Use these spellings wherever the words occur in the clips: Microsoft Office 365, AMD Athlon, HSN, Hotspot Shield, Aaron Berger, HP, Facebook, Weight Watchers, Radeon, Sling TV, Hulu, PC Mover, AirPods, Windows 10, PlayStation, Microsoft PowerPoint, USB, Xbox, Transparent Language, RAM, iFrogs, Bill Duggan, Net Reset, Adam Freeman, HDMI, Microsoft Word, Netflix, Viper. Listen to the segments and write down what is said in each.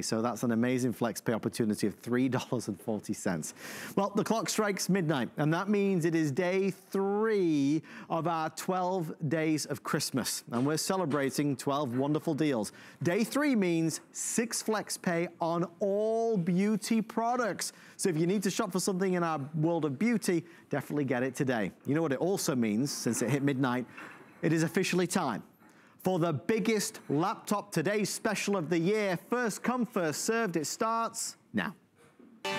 So that's an amazing FlexPay opportunity of $3.40. Well, the clock strikes midnight, and that means it is day 3 of our 12 days of Christmas, and we're celebrating 12 wonderful deals. Day 3 means 6 FlexPay on all beauty products. So if you need to shop for something in our world of beauty, definitely get it today. You know what it also means, since it hit midnight? It is officially time for the biggest laptop today's special of the year. First come, first served. It starts now. We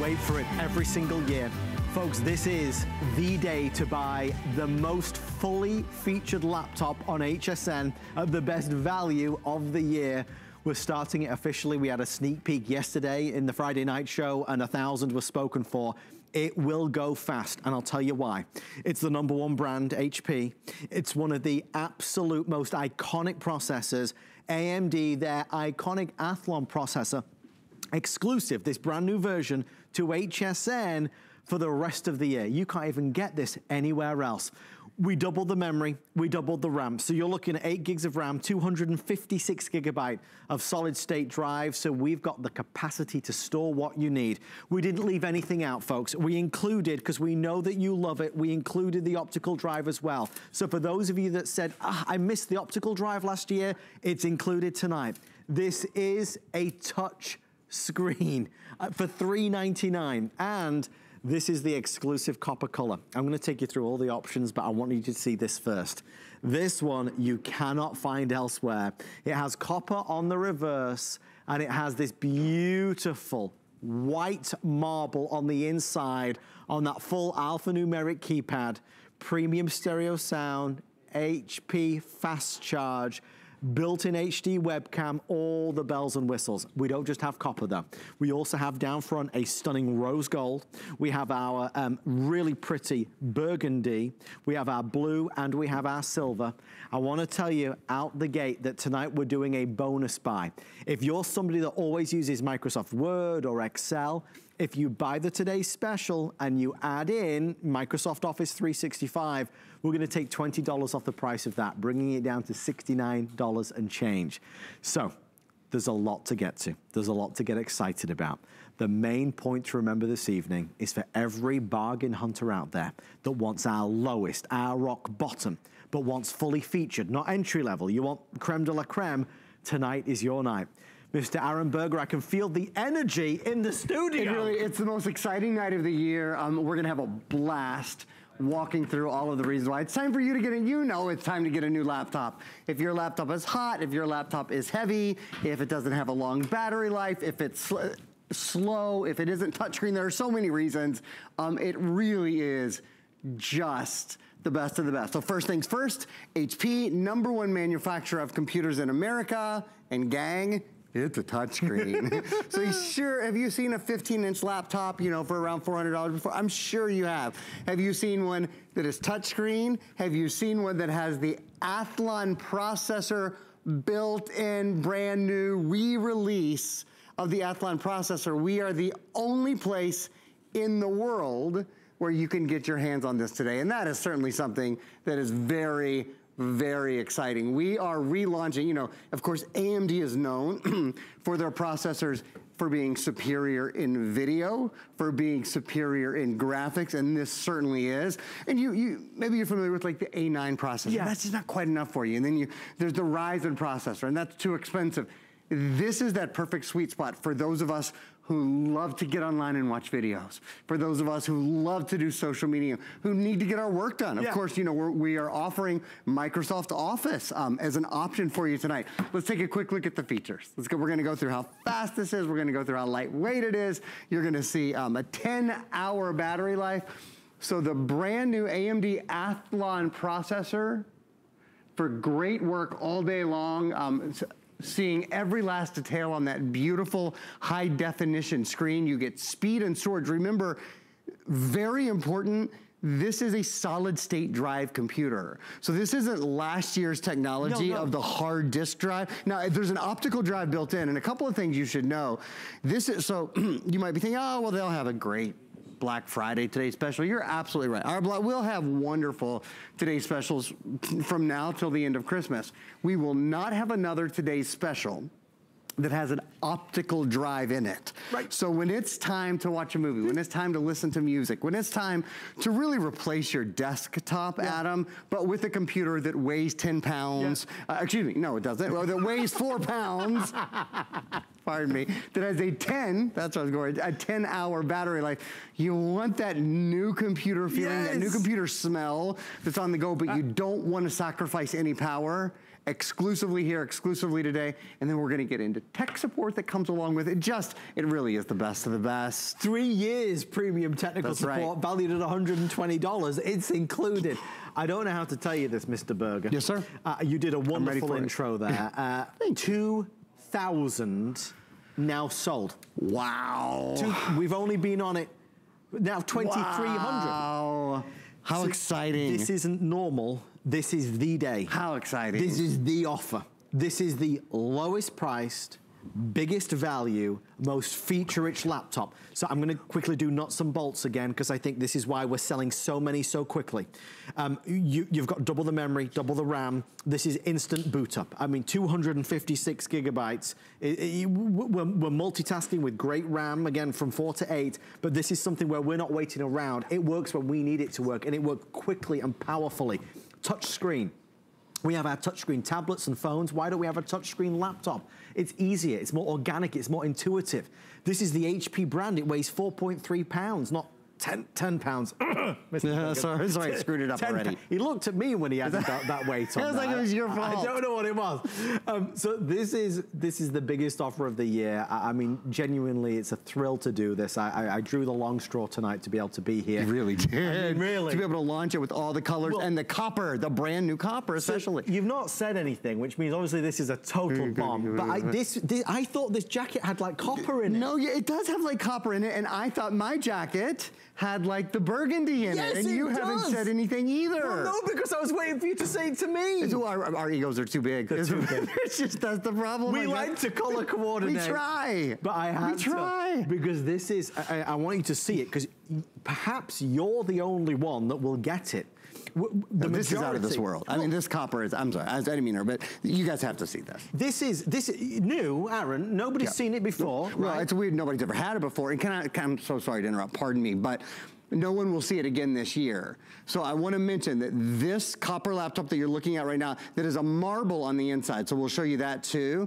wait for it every single year. Folks, this is the day to buy the most fully featured laptop on HSN at the best value of the year. We're starting it officially. We had a sneak peek yesterday in the Friday night show, and 1,000 was spoken for. It will go fast, and I'll tell you why. It's the #1 brand, HP. It's one of the absolute most iconic processors. AMD, their iconic Athlon processor, exclusive, this brand new version, to HSN for the rest of the year. You can't even get this anywhere else. We doubled the memory, we doubled the RAM. So you're looking at 8 gigs of RAM, 256 gigabyte of solid state drive. So we've got the capacity to store what you need. We didn't leave anything out, folks. We included, because we know that you love it, we included the optical drive as well. So for those of you that said, I missed the optical drive last year, it's included tonight. This is a touch screen for $399, and this is the exclusive copper color. I'm gonna take you through all the options, but I want you to see this first. This one you cannot find elsewhere. It has copper on the reverse, and it has this beautiful white marble on the inside on that full alphanumeric keypad. Premium stereo sound, HP fast charge, built-in HD webcam, all the bells and whistles. We don't just have copper though. We also have down front a stunning rose gold. We have our really pretty burgundy. We have our blue, and we have our silver. I wanna tell you out the gate that tonight we're doing a bonus buy. If you're somebody that always uses Microsoft Word or Excel, if you buy the today's special and you add in Microsoft Office 365, we're going to take $20 off the price of that, bringing it down to $69 and change. So there's a lot to get to. There's a lot to get excited about. The main point to remember this evening is for every bargain hunter out there that wants our lowest, our rock bottom, but wants fully featured, not entry level. You want creme de la creme, tonight is your night. Mr. Aaron Berger, I can feel the energy in the studio. It's the most exciting night of the year. We're gonna have a blast walking through all of the reasons why it's time for you to get a, you know, it's time to get a new laptop. If your laptop is hot, if your laptop is heavy, if it doesn't have a long battery life, if it's slow, if it isn't touchscreen, there are so many reasons. It really is just the best of the best. So first things first, HP, #1 manufacturer of computers in America, and gang, it's a touchscreen. So you sure, have you seen a 15-inch laptop, you know, for around $400 before? I'm sure you have. Have you seen one that is touchscreen? Have you seen one that has the Athlon processor built in, brand new re-release of the Athlon processor? We are the only place in the world where you can get your hands on this today. And that is certainly something that is very, very exciting. We are relaunching, you know, of course, AMD is known for their processors for being superior in video, for being superior in graphics, and this certainly is. And you maybe you're familiar with like the A9 processor. Yeah. That's just not quite enough for you. And then there's the Ryzen processor, and that's too expensive. This is that perfect sweet spot for those of us who love to get online and watch videos, for those of us who love to do social media, who need to get our work done. Yeah. Of course, you know, we are offering Microsoft Office as an option for you tonight. Let's take a quick look at the features. Let's go. We're gonna go through how fast this is. We're gonna go through how lightweight it is. You're gonna see a 10-hour battery life. So the brand new AMD Athlon processor for great work all day long. Seeing every last detail on that beautiful high definition screen. You get speed and storage. Remember, very important, this is a solid state drive computer. So this isn't last year's technology of the hard disk drive. Now there's an optical drive built in, and a couple of things you should know. This is, so you might be thinking, oh, well, they'll have a great Black Friday Today Special. You're absolutely right. We'll have wonderful Today Specials from now till the end of Christmas. We will not have another Today Special that has an optical drive in it. Right. So when it's time to watch a movie, when it's time to listen to music, when it's time to really replace your desktop, Adam, but with a computer that weighs 10 pounds, excuse me, no it doesn't, well, that weighs 4 pounds, pardon me, that has a 10, that's what I was going, a 10-hour battery life. You want that new computer feeling, that new computer smell that's on the go, but you don't want to sacrifice any power. Exclusively here, exclusively today, and then we're gonna get into tech support that comes along with it. Just, it really is the best of the best. 3 years premium technical support, valued at $120. It's included. I don't know how to tell you this, Mr. Berger. Yes, sir. You did a wonderful intro there. 2,000 now sold. Wow. We've only been on it now 2,300. Wow. How exciting. This isn't normal. This is the day. How exciting. This is the offer. This is the lowest priced, biggest value, most feature-rich laptop. So I'm gonna quickly do nuts and bolts again, because I think this is why we're selling so many so quickly. You've got double the memory, double the RAM. This is instant boot up. I mean, 256 gigabytes. We're multitasking with great RAM, again, from 4 to 8, but this is something where we're not waiting around. It works when we need it to work, and it worked quickly and powerfully. Touchscreen. We have our touchscreen tablets and phones. Why don't we have a touchscreen laptop? It's easier, it's more organic, it's more intuitive. This is the HP brand. It weighs 4.3 pounds, not 10 pounds. Sorry, I screwed it up already. He looked at me when he added that weight on. It was like it was your fault. I don't know what it was. So this is the biggest offer of the year. I mean, genuinely, it's a thrill to do this. I drew the long straw tonight to be able to be here. You really did. I mean, really. To be able to launch it with all the colors and the copper, the brand new copper, especially. So you've not said anything, which means obviously this is a total bomb. But I thought this jacket had like copper in it. No, yeah, it does have like copper in it, and I thought my jacket had like the burgundy in it, and you haven't said anything either. Well, no, because I was waiting for you to say it to me. It's, our egos are too big. It's just, that's the problem. We like to color coordinate. We try. But I have to. We try. Because this is, I want you to see it, because perhaps you're the only one that will get it. This is out of this world. I mean, this copper is, I'm sorry, I didn't mean her, but you guys have to see this. This is new, Aaron. Nobody's seen it before, right? Well, it's weird, nobody's ever had it before. And I'm so sorry to interrupt, pardon me, but no one will see it again this year. So I wanna mention that this copper laptop that you're looking at right now, that is a marble on the inside, so we'll show you that too.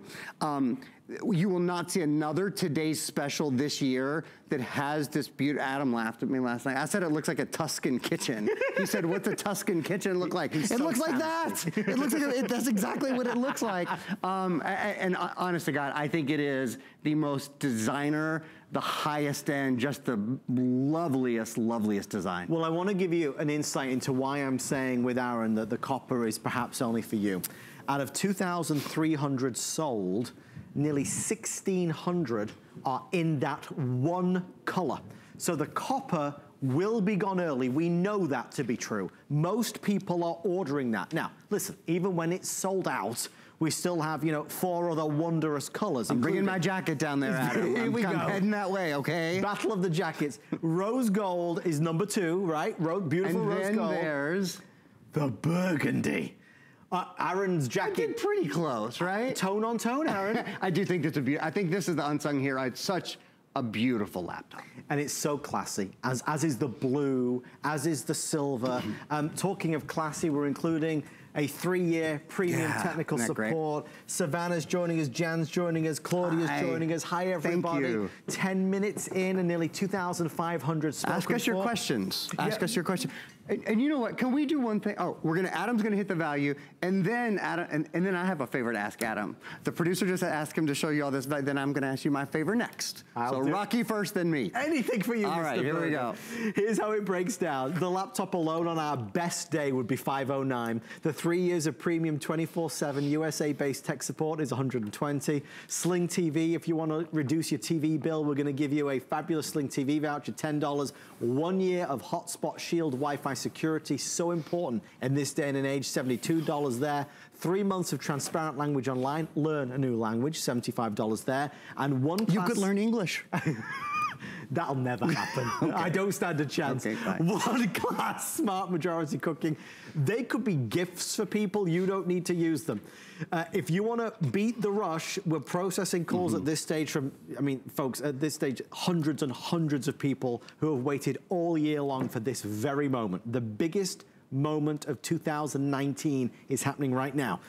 You will not see another Today's Special this year that has this beauty. Adam laughed at me last night. I said it looks like a Tuscan kitchen. He said, what's a Tuscan kitchen look like? It looks like that. It looks like that. That's exactly what it looks like. And honest to God, I think it is the most designer, the highest end, just the loveliest, loveliest design. Well, I want to give you an insight into why I'm saying with Aaron that the copper is perhaps only for you. Out of 2,300 sold, nearly 1,600 are in that one color. So the copper will be gone early. We know that to be true. Most people are ordering that. Now, listen, even when it's sold out, we still have, you know, 4 other wondrous colors. I'm bringing my jacket down there, Adam. Here we go. I'm heading that way, okay? Battle of the jackets. Rose gold is number 2, right? Beautiful rose gold. And then there's the burgundy. Aaron's jacket. I did pretty close, right? Tone on tone, Aaron. I do think that's a beautiful, I think this is the unsung hero. It's such a beautiful laptop. And it's so classy, as is the blue, as is the silver. Talking of classy, we're including a 3-year premium technical support. Great? Savannah's joining us, Jan's joining us, Claudia's joining us. Hi, everybody. Thank you. 10 minutes in and nearly 2,500 spoken. Ask us your questions. Ask us your questions. And you know what, can we do one thing? Oh, Adam's gonna hit the value, and then Adam, and then I have a favor to ask Adam. The producer just asked him to show you all this, then I'm gonna ask you my favor next. So Rocky first, then me. Anything for you, Mr. All right, here we go. Here's how it breaks down. The laptop alone on our best day would be $509. The 3 years of premium 24/7 USA-based tech support is $120. Sling TV, if you want to reduce your TV bill, we're going to give you a fabulous Sling TV voucher, $10. 1 year of Hotspot Shield Wi-Fi security, so important in this day and age, $72 there. 3 months of Transparent Language online, learn a new language, $75 there. And one class... You could learn English. That'll never happen. Okay. I don't stand a chance. Okay, one class, smart majority cooking. They could be gifts for people. You don't need to use them. If you want to beat the rush, we're processing calls at this stage from, I mean, folks, at this stage, hundreds and hundreds of people who have waited all year long for this very moment. The biggest moment of 2019 is happening right now.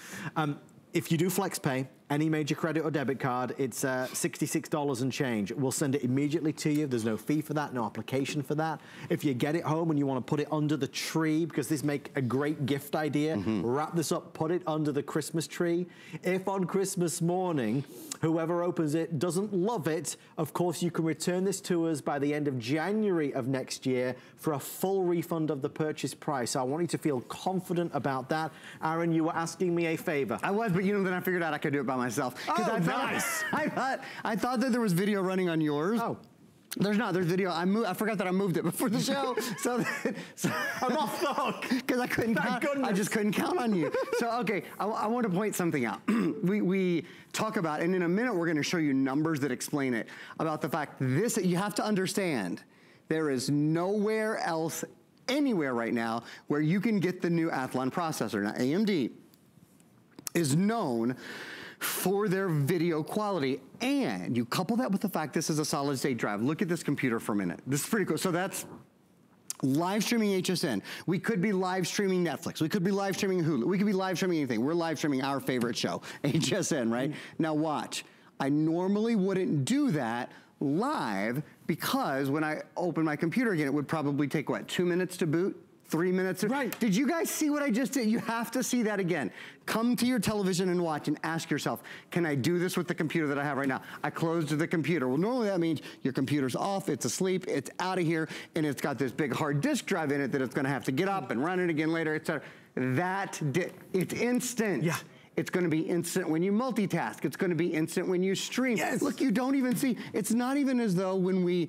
If you do FlexPay, any major credit or debit card, it's $66 and change. We'll send it immediately to you. There's no fee for that, no application for that. If you get it home and you want to put it under the tree, because this make a great gift idea, wrap this up, put it under the Christmas tree. If on Christmas morning, whoever opens it doesn't love it, of course you can return this to us by the end of January of next year for a full refund of the purchase price. So I want you to feel confident about that. Aaron, you were asking me a favor. I was, but you know, then I figured out I could do it by myself. Oh, nice. I thought that there was video running on yours. Oh. There's not, there's video. I forgot that I moved it before the show. So I'm off the hook. Because I couldn't count, I just couldn't count on you. So, okay, I want to point something out. we talk about, and in a minute we're gonna show you numbers that explain it, about the fact this, you have to understand, there is nowhere else, anywhere right now, where you can get the new Athlon processor. Now, AMD is known for their video quality, and you couple that with the fact this is a solid state drive. Look at this computer for a minute. This is pretty cool. So that's live streaming HSN. We could be live streaming Netflix. We could be live streaming Hulu. We could be live streaming anything. We're live streaming our favorite show, HSN, right? Now watch. I normally wouldn't do that live because when I open my computer again, it would probably take, what, 2 minutes to boot? 3 minutes. Right. Did you guys see what I just did? You have to see that again. Come to your television and watch and ask yourself, can I do this with the computer that I have right now? I closed the computer. Well, normally that means your computer's off, it's asleep, it's out of here, and it's got this big hard disk drive in it that it's gonna have to get up and run it again later, etc. That, it's instant. Yeah. It's gonna be instant when you multitask. It's gonna be instant when you stream. Yes. Look, you don't even see, it's not even as though when we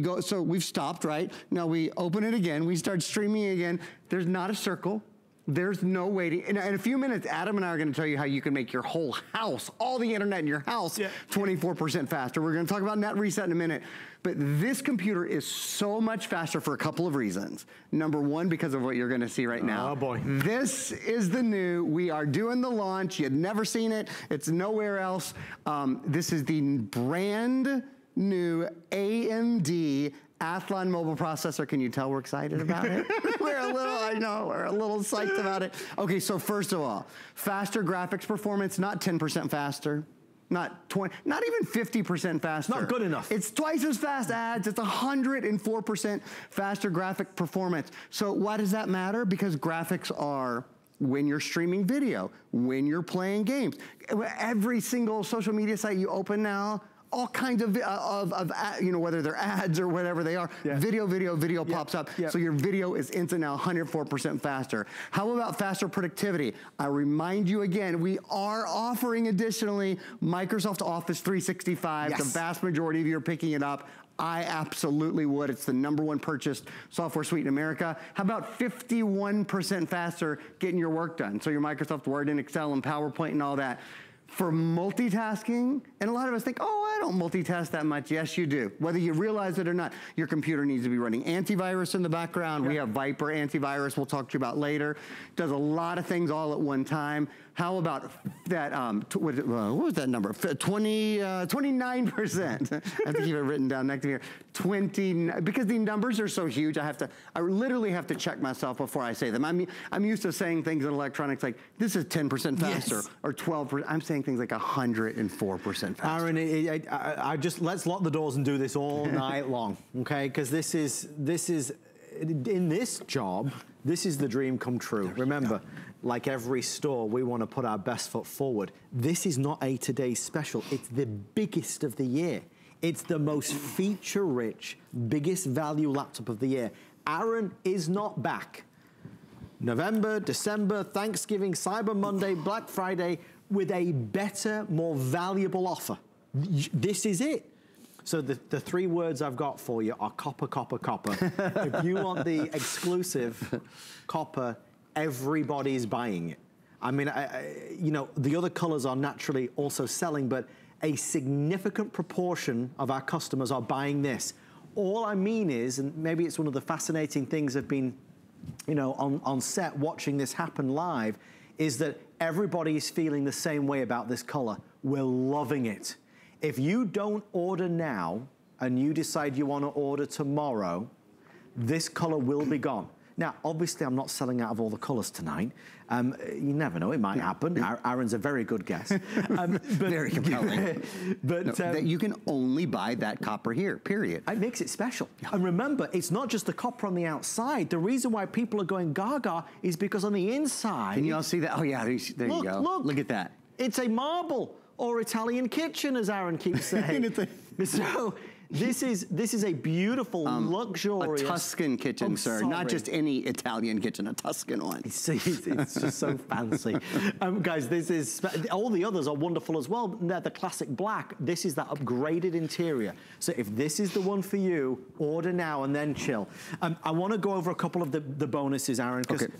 go, so we've stopped, right? Now we open it again, we start streaming again. There's not a circle. There's no way to, in a few minutes, Adam and I are gonna tell you how you can make your whole house, all the internet in your house, 24% faster. We're gonna talk about Net Reset in a minute. But this computer is so much faster for a couple of reasons. Number one, because of what you're gonna see right now. Oh boy. This is the new, we are doing the launch. You've never seen it, it's nowhere else. This is the brand new AMD Athlon mobile processor. Can you tell we're excited about it? we're a little psyched about it. Okay, so first of all, faster graphics performance, not 10% faster, not 20, not even 50% faster. Not good enough. It's twice as fast ads, it's 104% faster graphic performance. So why does that matter? Because graphics are when you're streaming video, when you're playing games. Every single social media site you open now, all kinds of you know, whether they're ads or whatever they are, video pops up. So your video is instant now, 104% faster. How about faster productivity? I remind you again, we are offering additionally Microsoft Office 365. The vast majority of you are picking it up. I absolutely would. It's the #1 purchased software suite in America. How about 51% faster getting your work done? So your Microsoft Word and Excel and PowerPoint and all that. For multitasking, and a lot of us think, oh, I don't multitask that much. Yes, you do. Whether you realize it or not, your computer needs to be running antivirus in the background. We have Viper antivirus we'll talk to you about later. Does a lot of things all at one time. How about that, what was that number? 29%. I have to keep it written down next to me here. 29, because the numbers are so huge, I literally have to check myself before I say them. I'm used to saying things in electronics like, this is 10% faster, or 12%. I'm saying things like 104% faster. Aaron, I just, let's lock the doors and do this all night long, okay? Because this is, in this job, this is the dream come true. Remember, like every store, we want to put our best foot forward. This is not a today's special. It's the biggest of the year. It's the most feature-rich, biggest value laptop of the year. Aaron is not back. November, December, Thanksgiving, Cyber Monday, Black Friday, with a better, more valuable offer. This is it. So the three words I've got for you are copper, copper, copper. If you want the exclusive copper, everybody's buying it. I mean, you know, the other colors are naturally also selling, but a significant proportion of our customers are buying this. All I mean is, and maybe it's one of the fascinating things I've been, you know, on set watching this happen live, is that everybody is feeling the same way about this color. We're loving it. If you don't order now and you decide you want to order tomorrow, this color will be gone. Now, obviously, I'm not selling out of all the colors tonight. You never know, it might happen. Aaron's a very good guess. Very compelling. But no, you can only buy that copper here, period. It makes it special. Yeah. And remember, it's not just the copper on the outside. The reason why people are going gaga is because on the inside... Can you all see that? Oh, yeah, there look, you go. Look at that. It's a marble or Italian kitchen, as Aaron keeps saying. So... This is a beautiful, luxurious... A Tuscan kitchen, sir. Not just any Italian kitchen, a Tuscan one. It's just so fancy. Guys, this is... All the others are wonderful as well. They're the classic black. This is that upgraded interior. So if this is the one for you, order now and then chill. I want to go over a couple of the bonuses, Aaron, because... Okay.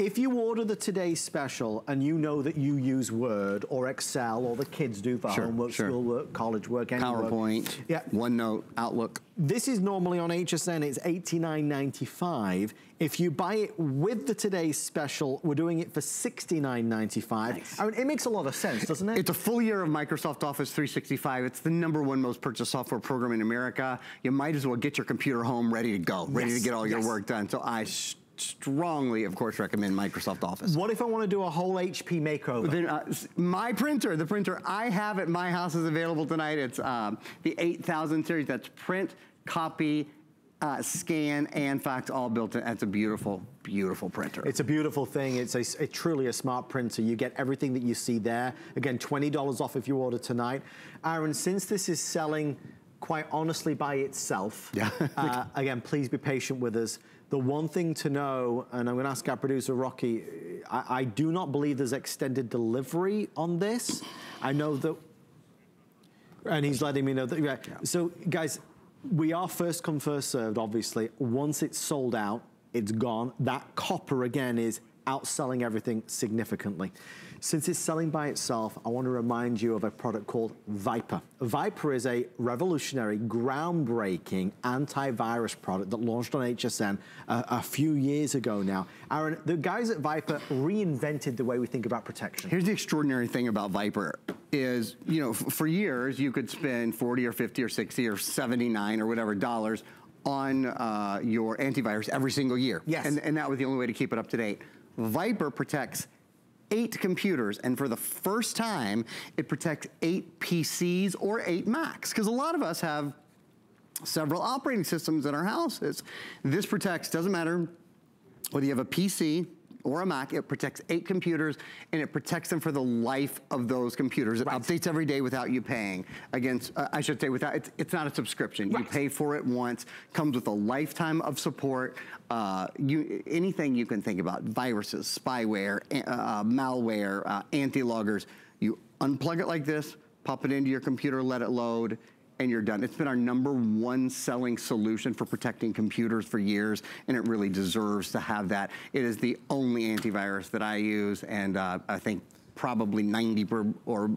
If you order the Today's Special and you know that you use Word or Excel or the kids do for homework, schoolwork, college work, any PowerPoint, work. Yeah. OneNote, Outlook. This is normally on HSN, it's $89.95. If you buy it with the Today's Special, we're doing it for $69.95. Nice. I mean, it makes a lot of sense, doesn't it? It's a full year of Microsoft Office 365. It's the #1 most purchased software program in America. You might as well get your computer home ready to go, ready to get all your work done. So I strongly, of course, recommend Microsoft Office. What if I want to do a whole HP makeover? Then, my printer, the printer I have at my house is available tonight. It's the 8000 series. That's print, copy, scan, and fax all built in. That's a beautiful, beautiful printer. It's a beautiful thing. It's a truly a smart printer. You get everything that you see there. Again, $20 off if you order tonight. Aaron, since this is selling quite honestly by itself, again, please be patient with us. The one thing to know, and I'm gonna ask our producer, Rocky, I do not believe there's extended delivery on this. I know that, and he's letting me know that, So guys, we are first come, first served, obviously. Once it's sold out, it's gone. That copper, again, is outselling everything significantly. Since it's selling by itself, I want to remind you of a product called Viper. Viper is a revolutionary, groundbreaking antivirus product that launched on HSN a few years ago now. Aaron, the guys at Viper reinvented the way we think about protection. Here's the extraordinary thing about Viper is, you know, for years you could spend 40 or 50 or 60 or 79 or whatever dollars on your antivirus every single year. Yes. And that was the only way to keep it up to date. Viper protects 8 computers, and for the first time, it protects 8 PCs or 8 Macs, because a lot of us have several operating systems in our houses. This protects, doesn't matter whether you have a PC or a Mac, it protects 8 computers, and it protects them for the life of those computers. It updates every day without you paying. Against, I should say without, it's not a subscription. You pay for it once, comes with a lifetime of support. Anything you can think about, viruses, spyware, malware, anti-loggers, you unplug it like this, pop it into your computer, let it load, and you're done. It's been our #1 selling solution for protecting computers for years, and it really deserves to have that. It is the only antivirus that I use, and I think probably 90% or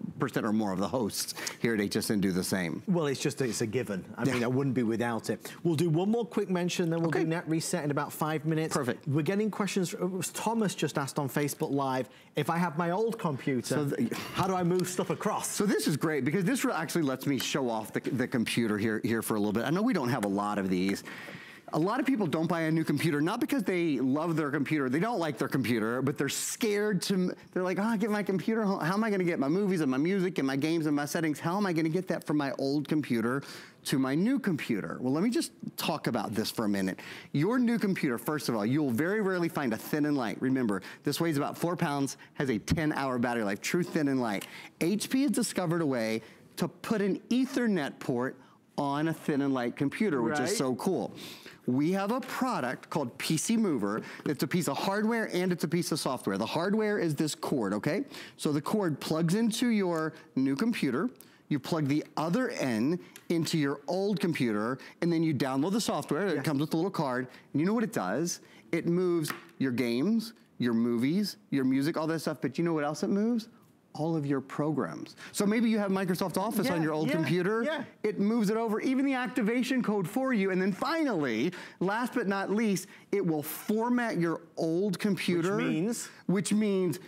more of the hosts here at HSN do the same. Well, it's just, it's a given. I mean, I wouldn't be without it. We'll do one more quick mention, then we'll do Net Reset in about 5 minutes. Perfect. We're getting questions. Thomas just asked on Facebook Live, if I have my old computer, so how do I move stuff across? So this is great, because this actually lets me show off the computer here for a little bit. I know we don't have a lot of these. A lot of people don't buy a new computer, not because they love their computer, they don't like their computer, but they're scared to, they're like, oh, I get my computer home. How am I gonna get my movies and my music and my games and my settings? How am I gonna get that from my old computer to my new computer? Well, let me just talk about this for a minute. Your new computer, first of all, you'll very rarely find a thin and light. Remember, this weighs about 4 pounds, has a 10-hour battery life, true thin and light. HP has discovered a way to put an Ethernet port on a thin and light computer, which is so cool. We have a product called PC Mover. It's a piece of hardware and it's a piece of software. The hardware is this cord, okay? So the cord plugs into your new computer, you plug the other end into your old computer, and then you download the software. It comes with a little card, and you know what it does? It moves your games, your movies, your music, all that stuff, but you know what else it moves? all of your programs. So maybe you have Microsoft Office on your old computer. Yeah. It moves it over, even the activation code for you. And then finally, last but not least, it will format your old computer. Which means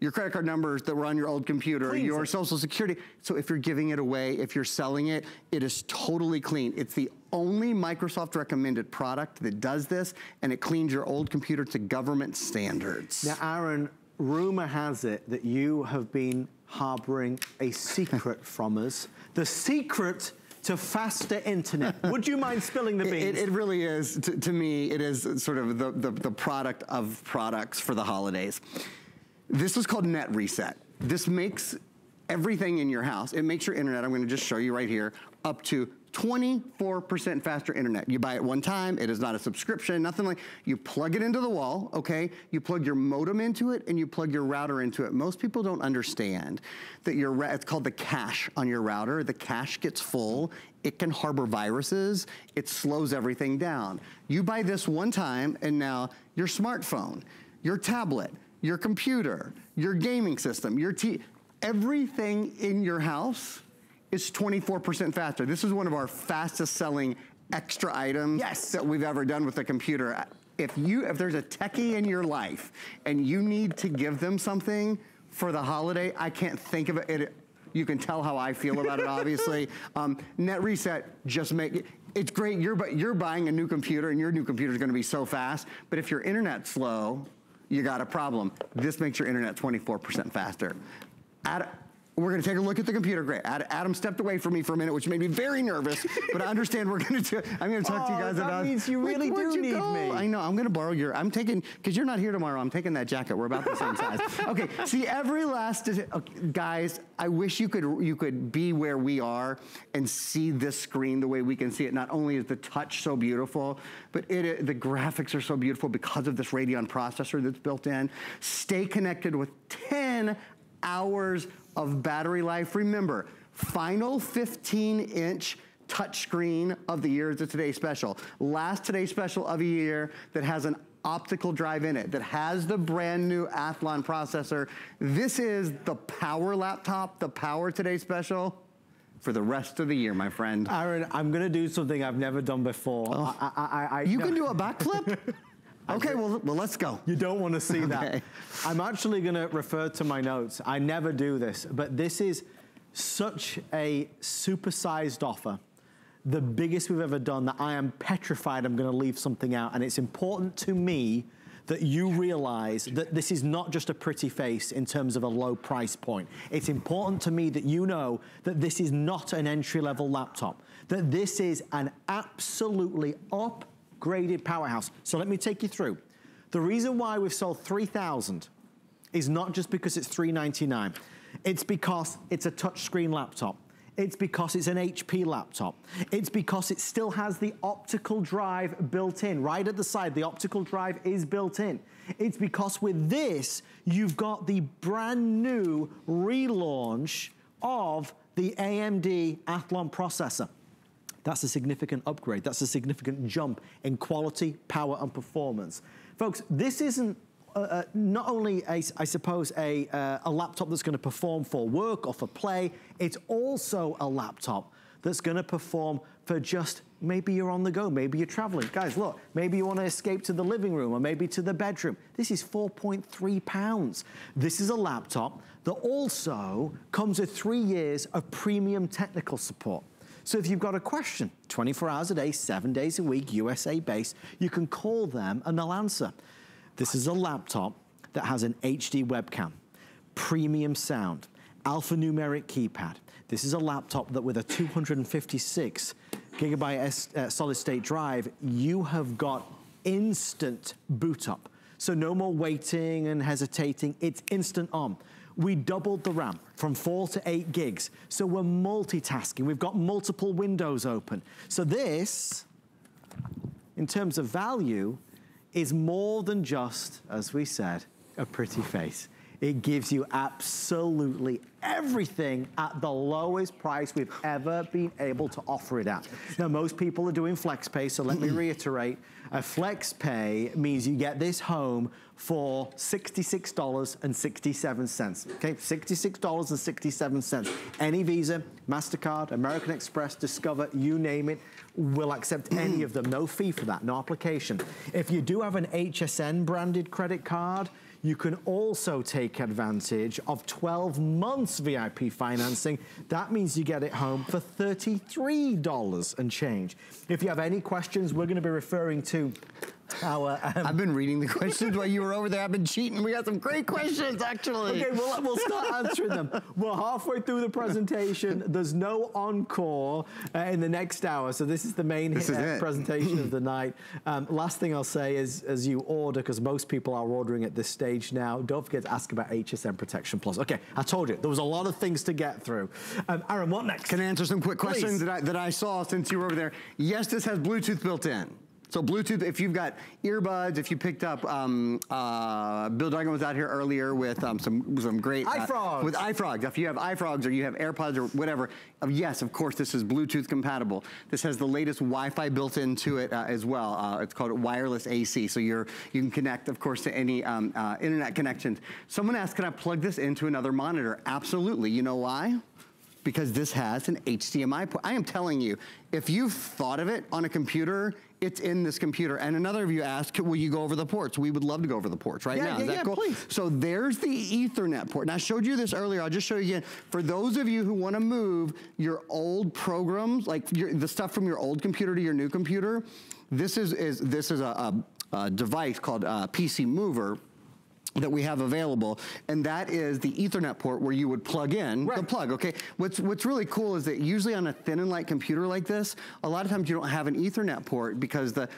your credit card numbers that were on your old computer, your social security. So if you're giving it away, if you're selling it, it is totally clean. It's the only Microsoft recommended product that does this, and it cleans your old computer to government standards. Now, Aaron, rumor has it that you have been harboring a secret from us. The secret to faster internet. Would you mind spilling the beans? It really is, to me, it is sort of the product of products for the holidays. This is called Net Reset. This makes everything in your house, it makes your internet, I'm gonna just show you right here, up to 24% faster internet. You buy it one time, it is not a subscription, nothing like, you plug it into the wall, okay? You plug your modem into it and you plug your router into it. Most people don't understand that your, it's called the cache on your router. The cache gets full, it can harbor viruses, it slows everything down. You buy this one time and now your smartphone, your tablet, your computer, your gaming system, your everything in your house is 24% faster. This is one of our fastest selling extra items that we've ever done with a computer. If there's a techie in your life and you need to give them something for the holiday, I can't think of it. You can tell how I feel about it, obviously. Net Reset, just make it, it's great. You're buying a new computer and your new computer's gonna be so fast, but if your internet's slow, you got a problem. This makes your internet 24% faster. We're gonna take a look at the computer. Great. Adam stepped away from me for a minute, which made me very nervous, but I understand we're gonna do, I'm gonna talk to you guys about- that means you really do need me. I know, I'm gonna borrow your, I'm taking, cause you're not here tomorrow, I'm taking that jacket. We're about the same size. Okay, see every last, guys, I wish you could be where we are and see this screen the way we can see it. Not only is the touch so beautiful, but the graphics are so beautiful because of this Radeon processor that's built in. Stay connected with 10 hours of battery life. Remember, final 15-inch touchscreen of the year is the Today Special. Last Today Special of a year that has an optical drive in it, that has the brand new Athlon processor. This is the power laptop, the power Today Special for the rest of the year, my friend. Aaron, I'm gonna do something I've never done before. Oh. You can do a backflip? Okay, well, let's go. You don't want to see that. I'm actually going to refer to my notes. I never do this, but this is such a supersized offer. The biggest we've ever done that I am petrified I'm going to leave something out. And it's important to me that you realize that this is not just a pretty face in terms of a low price point. It's important to me that you know that this is not an entry-level laptop, that this is an absolutely upgraded powerhouse. So let me take you through. The reason why we've sold 3,000 is not just because it's $399. It's because it's a touchscreen laptop. It's because it's an HP laptop. It's because it still has the optical drive built in. Right at the side, the optical drive is built in. It's because with this, you've got the brand new relaunch of the AMD Athlon processor. That's a significant upgrade. That's a significant jump in quality, power, and performance. Folks, this isn't not only, I suppose, a laptop that's gonna perform for work or for play, it's also a laptop that's gonna perform for just, maybe you're on the go, maybe you're traveling. Guys, look, maybe you wanna escape to the living room or maybe to the bedroom. This is 4.3 pounds. This is a laptop that also comes with 3 years of premium technical support. So if you've got a question, 24 hours a day, 7 days a week, USA based, you can call them and they'll answer. This is a laptop that has an HD webcam, premium sound, alphanumeric keypad. This is a laptop that with a 256 gigabyte solid state drive, you have got instant boot up. So no more waiting and hesitating, it's instant on. We doubled the RAM from 4 to 8 gigs. So we're multitasking. We've got multiple windows open. So this, in terms of value, is more than just, as we said, a pretty face. It gives you absolutely everything at the lowest price we've ever been able to offer it at. Now, most people are doing flex pay, so let me reiterate. A flex pay means you get this home for $66.67, okay? $66.67. Any Visa, MasterCard, American Express, Discover, you name it, will accept any of them. No fee for that, no application. If you do have an HSN branded credit card, you can also take advantage of 12 months VIP financing. That means you get it home for $33 and change. If you have any questions, we're gonna be referring to our, I've been reading the questions while you were over there. I've been cheating. We got some great questions, actually. Okay, we'll start answering them. We're halfway through the presentation. There's no encore in the next hour, so this is the main presentation of the night. Last thing I'll say is, as you order, because most people are ordering at this stage now, don't forget to ask about HSN Protection Plus. Okay, I told you, there was a lot of things to get through. Aaron, what next? Can I answer some quick questions that I saw since you were over there? Yes, this has Bluetooth built in. So Bluetooth, if you've got earbuds, if you picked up, Bill Duggan was out here earlier with some great- iFrogs. With iFrogs. If you have iFrogs or you have AirPods or whatever, yes, of course, this is Bluetooth compatible. This has the latest Wi-Fi built into it as well. It's called wireless AC. So you can connect, of course, to any internet connections. Someone asked, can I plug this into another monitor? Absolutely. You know why? Because this has an HDMI port. I am telling you, if you've thought of it on a computer, it's in this computer. And another of you asked, will you go over the ports? We would love to go over the ports right now. Is that cool? Please. So there's the Ethernet port. And I showed you this earlier. I'll just show you again. For those of you who want to move your old programs, like the stuff from your old computer to your new computer, this is a device called PC Mover that we have available, and that is the Ethernet port where you would plug in the plug, okay? What's really cool is that usually on a thin and light computer like this, a lot of times you don't have an Ethernet port because the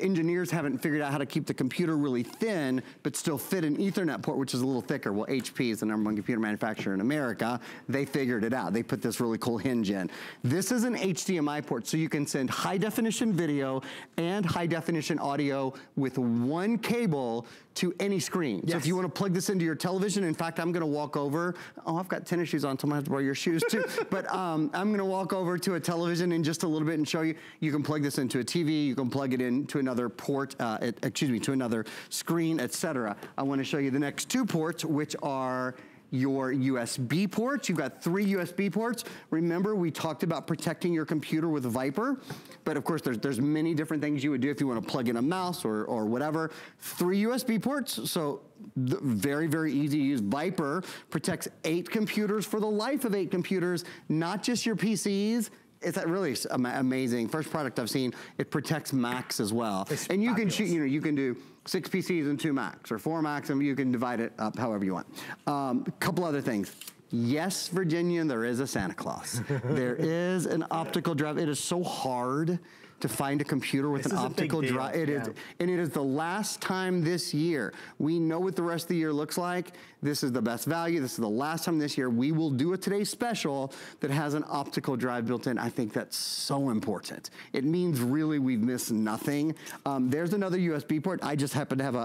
engineers haven't figured out how to keep the computer really thin but still fit an Ethernet port, which is a little thicker. Well, HP is the #1 computer manufacturer in America. They figured it out. They put this really cool hinge in. This is an HDMI port, so you can send high-definition video and high-definition audio with one cable to any screen. Yes. So if you want to plug this into your television, in fact, I'm going to walk over. Oh, I've got tennis shoes on, so I'm going to have to borrow your shoes too. But I'm going to walk over to a television in just a little bit and show you. You can plug this into a TV. You can plug it in to another port, to another screen, etc. I want to show you the next two ports, which are your USB ports. You've got 3 USB ports. Remember, we talked about protecting your computer with Viper, but of course there's many different things you would do if you want to plug in a mouse or whatever. 3 USB ports, so very, very easy to use. Viper protects 8 computers for the life of 8 computers, not just your PCs. It's really amazing. First product I've seen. It protects Macs as well. It's and you fabulous. Can, you know, you can do 6 PCs and 2 Macs or 4 Macs, and you can divide it up however you want. A couple other things. Yes, Virginia, there is a Santa Claus. There is an optical drive. It is so hard to find a computer with an optical drive. It is, and it is the last time this year. We know what the rest of the year looks like. This is the best value. This is the last time this year. We will do a Today Special that has an optical drive built in. I think that's so important. It means really we've missed nothing. There's another USB port. I just happen to have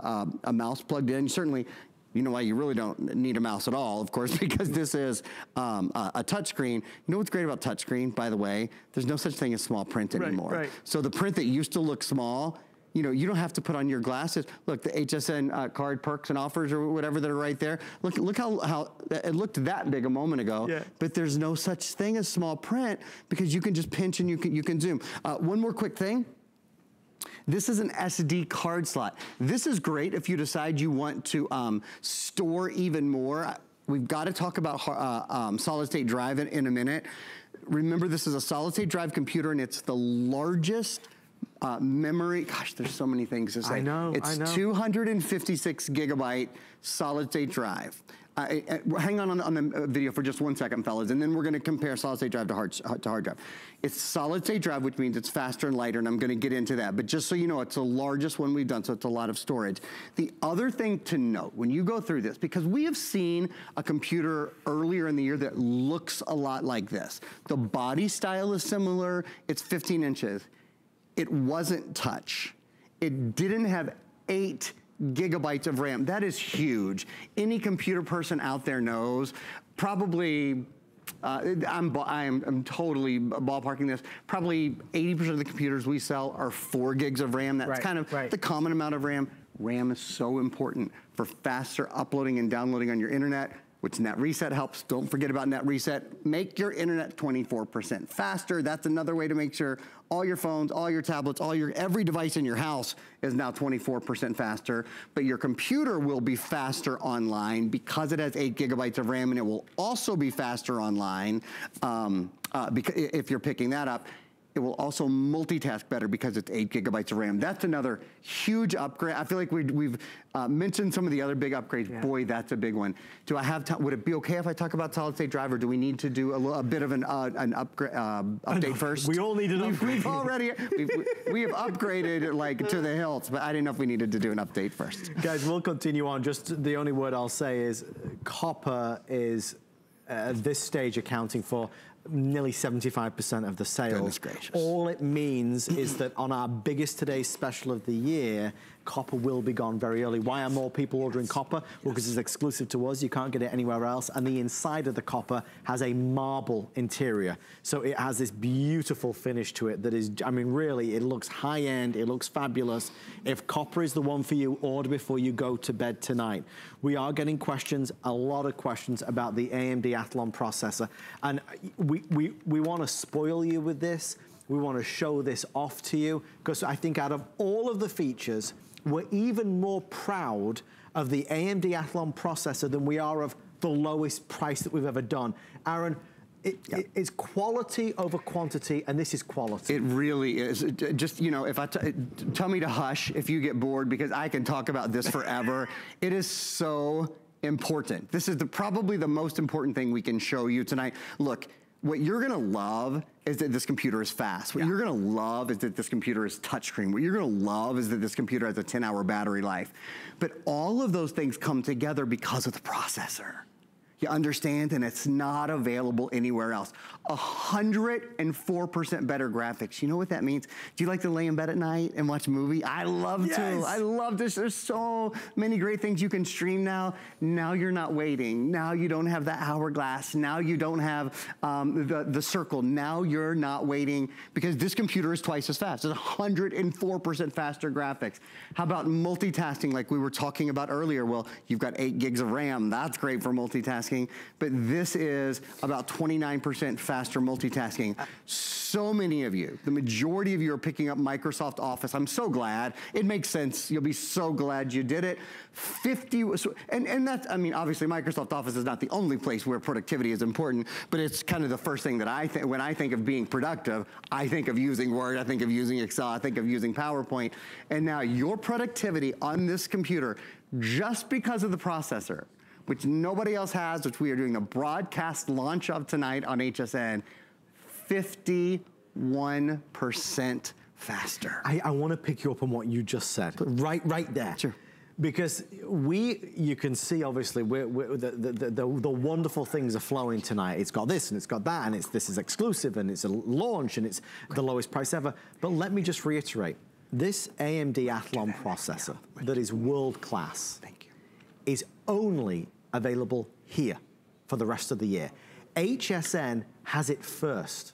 a mouse plugged in. Certainly, you know why you really don't need a mouse at all, of course, because this is a touchscreen. You know what's great about touchscreen, by the way? There's no such thing as small print anymore. Right. So the print that used to look small, you know, you don't have to put on your glasses. Look, the HSN card perks and offers or whatever that are right there. Look how it looked that big a moment ago. Yeah. But there's no such thing as small print because you can just pinch and you can zoom. One more quick thing. This is an SD card slot. This is great if you decide you want to store even more. We've got to talk about solid-state drive in a minute. Remember, this is a solid-state drive computer, and it's the largest memory. Gosh, there's so many things to say. I know, I know. It's 256 gigabyte solid-state drive. Hang on the video for just one second, fellas, and then we're going to compare solid-state drive to hard drive. It's solid-state drive, which means it's faster and lighter, and I'm going to get into that. But just so you know, it's the largest one we've done, so it's a lot of storage. The other thing to note when you go through this, because we have seen a computer earlier in the year that looks a lot like this. The body style is similar. It's 15 inches. It wasn't touch. It didn't have 8 gigabytes of RAM. That is huge. Any computer person out there knows, probably, I'm totally ballparking this, probably 80% of the computers we sell are 4 gigs of RAM. That's kind of the common amount of RAM. RAM is so important for faster uploading and downloading on your internet, which Net Reset helps. Don't forget about Net Reset. Make your internet 24% faster. That's another way to make sure all your phones, all your tablets, all your, every device in your house is now 24% faster, but your computer will be faster online because it has 8 gigabytes of RAM, and it will also be faster online if you're picking that up. It will also multitask better because it's 8 gigabytes of RAM. That's another huge upgrade. I feel like we've mentioned some of the other big upgrades. Yeah. Boy, that's a big one. Do I have time? Would it be okay if I talk about solid state drive, or do we need to do a bit of an update first? We all need an upgrade. We have upgraded like to the hilt, but I didn't know if we needed to do an update first. Guys, we'll continue on. Just the only word I'll say is copper is at this stage accounting for nearly 75% of the sales. All it means is that on our biggest today's special of the year, copper will be gone very early. Why are more people ordering copper? Well, because it's exclusive to us. You can't get it anywhere else. And the inside of the copper has a marble interior. So it has this beautiful finish to it that is, I mean, really, it looks high-end. It looks fabulous. If copper is the one for you, order before you go to bed tonight. We are getting questions, a lot of questions about the AMD Athlon processor. And we want to spoil you with this. We want to show this off to you because I think out of all of the features, we're even more proud of the AMD Athlon processor than we are of the lowest price that we've ever done. Aaron, it's quality over quantity, and this is quality. It really is. Just, you know, if tell me to hush if you get bored because I can talk about this forever. It is so important. This is probably the most important thing we can show you tonight. Look, what you're gonna love is that this computer is fast. What you're gonna love is that this computer is touchscreen. What you're gonna love is that this computer has a 10-hour battery life. But all of those things come together because of the processor. You understand? And it's not available anywhere else. 104% better graphics. You know what that means? Do you like to lay in bed at night and watch a movie? I love to. I love this. There's so many great things you can stream now. Now you're not waiting. Now you don't have the hourglass. Now you don't have the circle. Now you're not waiting because this computer is twice as fast. It's 104% faster graphics. How about multitasking like we were talking about earlier? Well, you've got 8 gigs of RAM. That's great for multitasking. But this is about 29% faster multitasking. So many of you, the majority of you are picking up Microsoft Office. I'm so glad. It makes sense. You'll be so glad you did it. And that's, I mean, obviously Microsoft Office is not the only place where productivity is important, but it's kind of the first thing that I think, when I think of being productive, I think of using Word, I think of using Excel, I think of using PowerPoint. And now your productivity on this computer, just because of the processor, which nobody else has, which we are doing the broadcast launch of tonight on HSN, 51% faster. I wanna pick you up on what you just said, right there. Sure. Because you can see obviously, the wonderful things are flowing tonight. It's got this and it's got that and this is exclusive and it's a launch and it's the lowest price ever. But let me just reiterate, this AMD Athlon processor that is world class is only available here for the rest of the year. HSN has it first.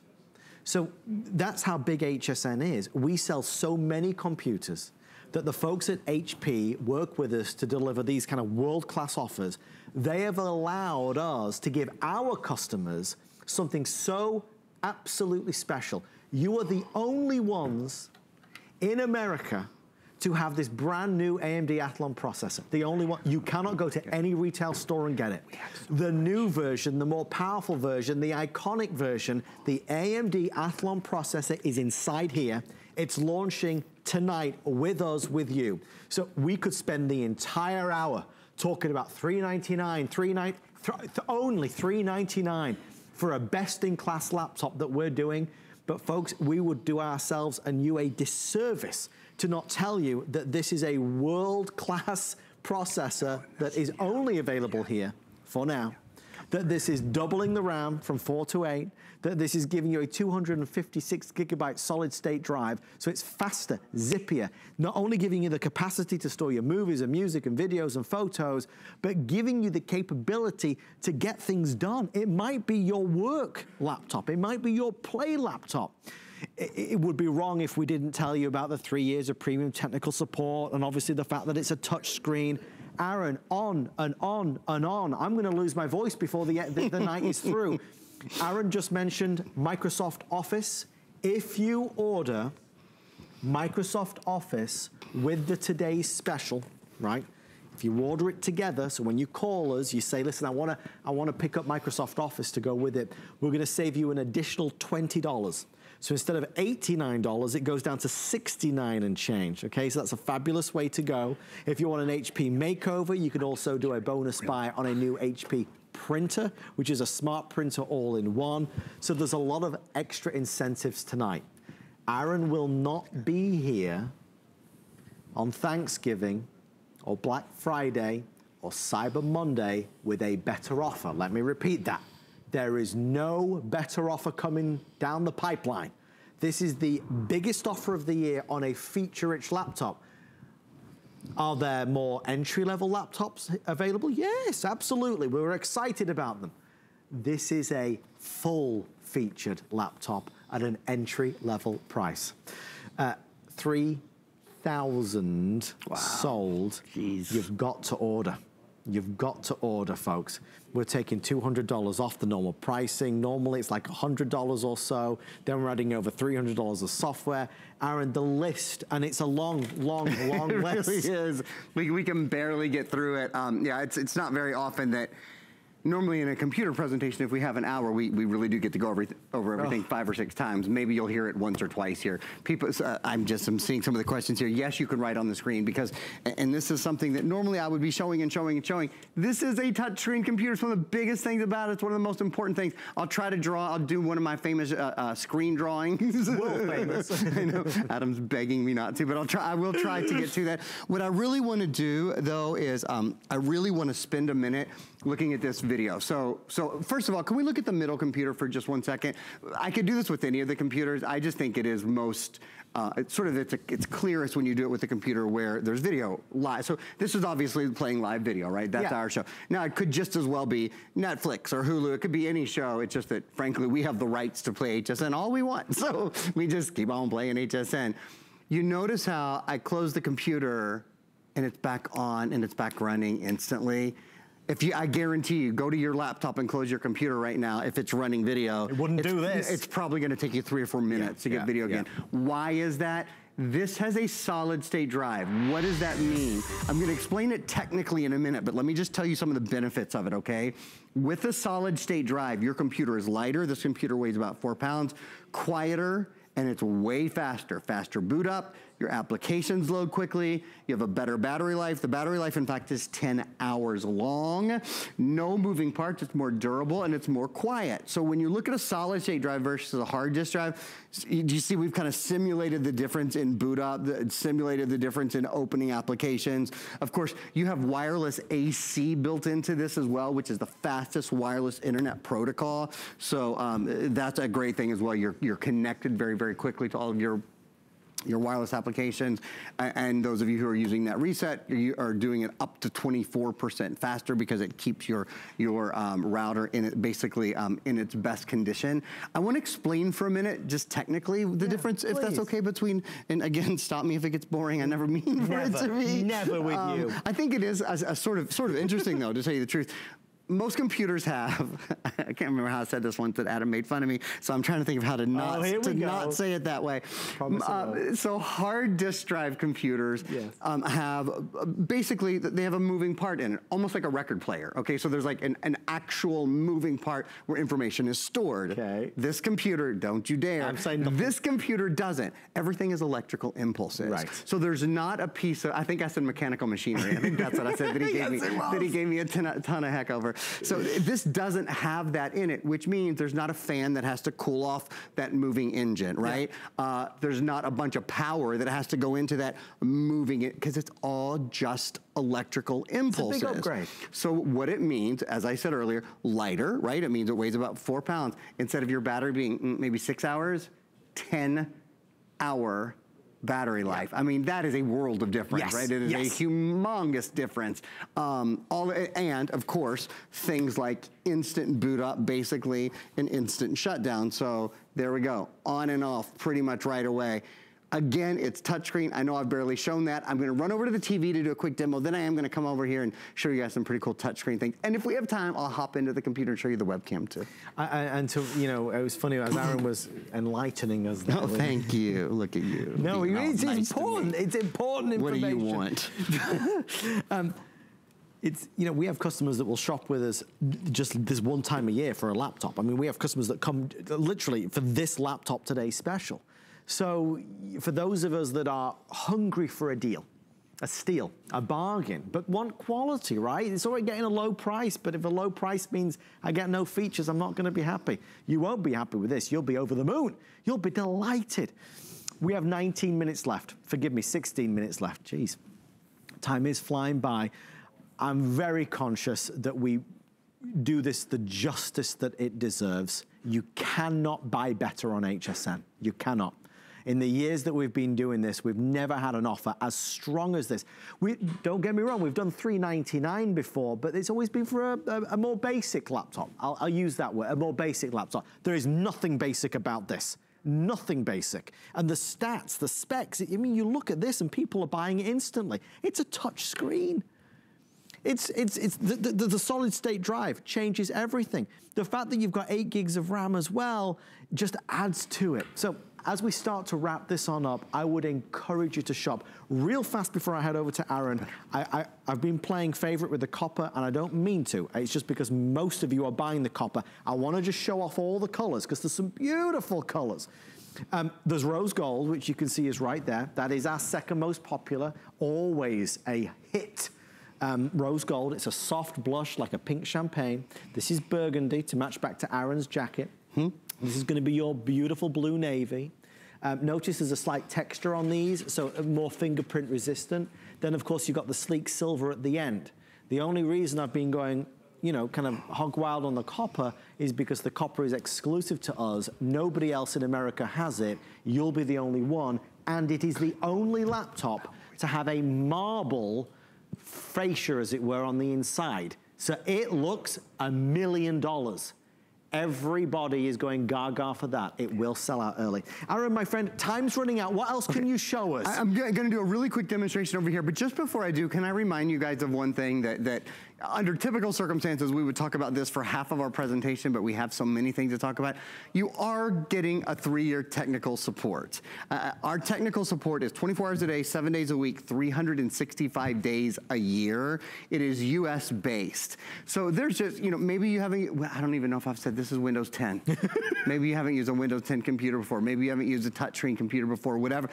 So that's how big HSN is. We sell so many computers that the folks at HP work with us to deliver these kind of world-class offers. They have allowed us to give our customers something so absolutely special. You are the only ones in America to have this brand new AMD Athlon processor. The only one, you cannot go to any retail store and get it. The new version, the more powerful version, the iconic version, the AMD Athlon processor is inside here. It's launching tonight with us, with you. So we could spend the entire hour talking about $399, only $399 for a best-in-class laptop that we're doing. But folks, we would do ourselves and you a disservice to not tell you that this is a world-class processor that is only available here for now. that this is doubling the RAM from 4 to 8, that this is giving you a 256 gigabyte solid state drive, so it's faster, zippier, not only giving you the capacity to store your movies and music and videos and photos, but giving you the capability to get things done. It might be your work laptop, it might be your play laptop. It would be wrong if we didn't tell you about the 3 years of premium technical support and obviously the fact that it's a touch screen. Aaron, on and on and on. I'm gonna lose my voice before the night is through. Aaron just mentioned Microsoft Office. If you order Microsoft Office with the today's special, right? If you order it together, so when you call us, you say, listen, I wanna pick up Microsoft Office to go with it. We're gonna save you an additional $20. So instead of $89, it goes down to $69 and change, okay? So that's a fabulous way to go. If you want an HP makeover, you could also do a bonus buy on a new HP printer, which is a smart printer all-in-one. So there's a lot of extra incentives tonight. Aaron will not be here on Thanksgiving or Black Friday or Cyber Monday with a better offer. Let me repeat that. There is no better offer coming down the pipeline. This is the biggest offer of the year on a feature-rich laptop. Are there more entry-level laptops available? Yes, absolutely. We're excited about them. This is a full-featured laptop at an entry-level price. 3,000 sold. Jeez. You've got to order. You've got to order, folks. We're taking $200 off the normal pricing. Normally it's like $100 or so. Then we're adding over $300 of software. Aaron, the list, and it's a long, long, long list. It really is. We can barely get through it. Yeah, it's not very often that, normally in a computer presentation, if we have an hour, we really do get to go over everything 5 or 6 times. Maybe you'll hear it once or twice here. People, I'm seeing some of the questions here. Yes, you can write on the screen because, and this is something that normally I would be showing and showing and showing. This is a touchscreen computer. It's one of the biggest things about it. It's one of the most important things. I'll try to draw. I'll do one of my famous screen drawings. World famous. I know Adam's begging me not to, but I'll try. I will try to get to that. What I really want to do though is I really want to spend a minute looking at this video. So first of all, can we look at the middle computer for just 1 second? I could do this with any of the computers. I just think it is most, it's clearest when you do it with a computer where there's video live. So this is obviously playing live video, right? That's our show. Now it could just as well be Netflix or Hulu. It could be any show. It's just that frankly, we have the rights to play HSN all we want. So we just keep on playing HSN. You notice how I close the computer and it's back on and it's back running instantly. I guarantee you, go to your laptop and close your computer right now. If it's running video, it wouldn't do this. It's probably going to take you 3 or 4 minutes to get video again. Yeah. Why is that? This has a solid state drive. What does that mean? I'm going to explain it technically in a minute, but let me just tell you some of the benefits of it, okay? With a solid state drive, your computer is lighter. This computer weighs about 4 pounds, quieter, and it's way faster. Faster boot up. Your applications load quickly. You have a better battery life. The battery life, in fact, is 10 hours long. No moving parts. It's more durable and it's more quiet. So when you look at a solid state drive versus a hard disk drive, do you see we've kind of simulated the difference in boot up, simulated the difference in opening applications. Of course, you have wireless AC built into this as well, which is the fastest wireless internet protocol. So that's a great thing as well. You're connected very, very quickly to all of your wireless applications, and those of you who are using Net Reset, you are doing it up to 24% faster because it keeps your router in it, basically in its best condition. I want to explain for a minute, just technically, the difference, if that's okay, between, and again, stop me if it gets boring. I never mean for it to be. Never with you. I think it is a sort of interesting though, to tell you the truth. Most computers have, I can't remember how I said this once that Adam made fun of me, so I'm trying to think of how to not say it that way. So hard disk drive computers have, basically, they have a moving part in it, almost like a record player, okay? So there's like an actual moving part where information is stored. Okay. This computer, don't you dare. I'm saying this computer doesn't. Everything is electrical impulses. Right. So there's not a piece of, I think I said mechanical machinery. I think that's what I said that he gave me a ton of heck over. So this doesn't have that in it, which means there's not a fan that has to cool off that moving engine, right? Yeah. There's not a bunch of power that has to go into that moving it, because it's all just electrical impulses. It's a big upgrade. So what it means, as I said earlier, lighter, right? It means it weighs about 4 pounds. Instead of your battery being maybe 6 hours, 10-hour battery life. I mean, that is a world of difference, right? It is a humongous difference. And of course, things like instant boot up, basically, and instant shutdown. So there we go, on and off pretty much right away. Again, it's touchscreen. I know I've barely shown that. I'm gonna run over to the TV to do a quick demo. Then I am gonna come over here and show you guys some pretty cool touchscreen things. And if we have time, I'll hop into the computer and show you the webcam too. You know, it was funny as Aaron was enlightening us. Oh, thank you. Look at you. No, it's important. It's important information. What do you want? It's, you know, we have customers that will shop with us just this one time a year for a laptop. I mean, we have customers that come literally for this laptop today special. So for those of us that are hungry for a deal, a steal, a bargain, but want quality, right? It's already getting a low price, but if a low price means I get no features, I'm not gonna be happy. You won't be happy with this. You'll be over the moon. You'll be delighted. We have 19 minutes left. Forgive me, 16 minutes left. Jeez, time is flying by. I'm very conscious that we do this the justice that it deserves. You cannot buy better on HSN. You cannot. In the years that we've been doing this, we've never had an offer as strong as this. Don't get me wrong, we've done $399 before, but it's always been for a more basic laptop. I'll use that word, a more basic laptop. There is nothing basic about this. Nothing basic. And the stats, the specs, I mean, you look at this and people are buying it instantly. It's a touch screen. The solid state drive changes everything. The fact that you've got 8 gigs of RAM as well just adds to it. So as we start to wrap this on up, I would encourage you to shop real fast before I head over to Aaron. I've been playing favorite with the copper and I don't mean to. It's just because most of you are buying the copper. I wanna just show off all the colors because there's some beautiful colors. There's rose gold, which you can see is right there. That is our second most popular, always a hit. Rose gold, it's a soft blush like a pink champagne. This is burgundy to match back to Aaron's jacket. This is gonna be your beautiful blue navy. Notice there's a slight texture on these, so more fingerprint resistant. Then of course you've got the sleek silver at the end. The only reason I've been going, you know, kind of hog wild on the copper is because the copper is exclusive to us. Nobody else in America has it. You'll be the only one. And it is the only laptop to have a marble fascia, as it were, on the inside. So it looks $1 million. Everybody is going gaga for that. It will sell out early. Aaron, my friend, time's running out. What else can you show us? I'm gonna do a really quick demonstration over here, but just before I do, can I remind you guys of one thing that under typical circumstances, we would talk about this for half of our presentation, but we have so many things to talk about. You are getting a 3-year technical support. Our technical support is 24 hours a day, 7 days a week, 365 days a year. It is US based. So there's just, you know, maybe you haven't, I don't even know if I've said this is Windows 10. Maybe you haven't used a Windows 10 computer before. Maybe you haven't used a touchscreen computer before, whatever.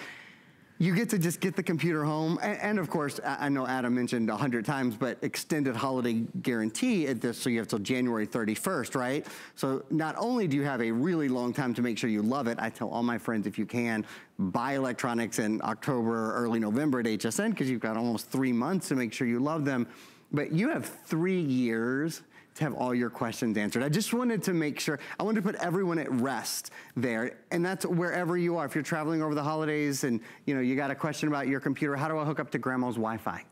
You get to just get the computer home, and of course, I know Adam mentioned 100 times, but extended holiday guarantee at this, so you have till January 31st, right? So not only do you have a really long time to make sure you love it, I tell all my friends, if you can, buy electronics in October or early November at HSN, because you've got almost 3 months to make sure you love them, but you have 3 years to have all your questions answered. I just wanted to make sure, I wanted to put everyone at rest there, and that's wherever you are. If you're traveling over the holidays and you know you got a question about your computer, how do I hook up to grandma's Wi-Fi?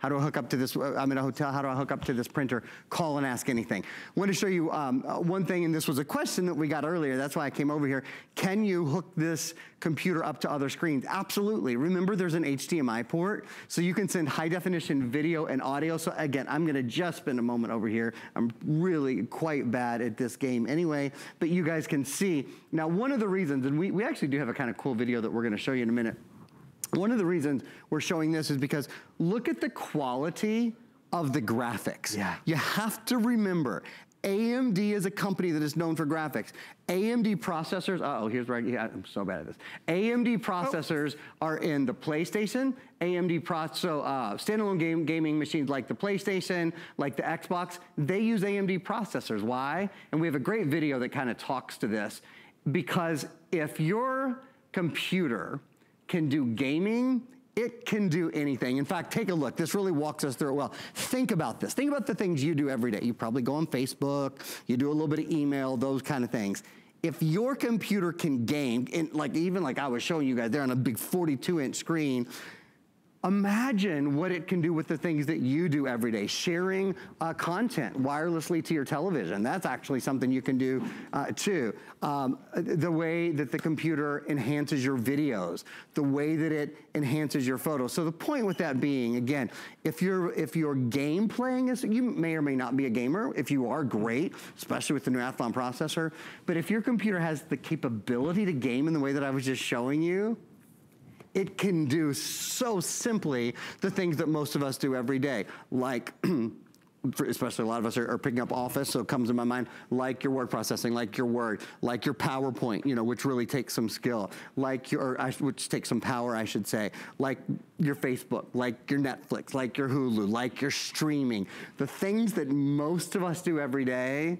How do I hook up to this, I'm in a hotel, how do I hook up to this printer? Call and ask anything. I want to show you one thing, and this was a question that we got earlier, that's why I came over here. Can you hook this computer up to other screens? Absolutely. Remember, there's an HDMI port, so you can send high definition video and audio. So again, I'm gonna just spend a moment over here. I'm really quite bad at this game anyway, but you guys can see. Now, one of the reasons, and we actually do have a kind of cool video that we're gonna show you in a minute. One of the reasons we're showing this is because look at the quality of the graphics. Yeah. You have to remember, AMD is a company that is known for graphics. AMD processors, here's where I'm so bad at this. AMD processors are in the PlayStation, standalone gaming machines like the PlayStation, like the Xbox, they use AMD processors. Why? And we have a great video that kind of talks to this, because if your computer can do gaming, it can do anything. In fact, take a look. This really walks us through it well. Think about this. Think about the things you do every day. You probably go on Facebook, you do a little bit of email, those kind of things. If your computer can game, and even like I was showing you guys there on a big 42-inch screen, imagine what it can do with the things that you do every day. Sharing content wirelessly to your television. That's actually something you can do too. The way that the computer enhances your videos, the way that it enhances your photos. So the point with that being, again, if your game playing is, you may or may not be a gamer. If you are, great, especially with the new Athlon processor. But if your computer has the capability to game in the way that I was just showing you, it can do so simply the things that most of us do every day, like especially a lot of us are picking up Office, so it comes to my mind, like your word processing, like your Word, like your PowerPoint, you know, which really takes some skill, like your, which takes some power, I should say, like your Facebook, like your Netflix, like your Hulu, like your streaming. The things that most of us do every day,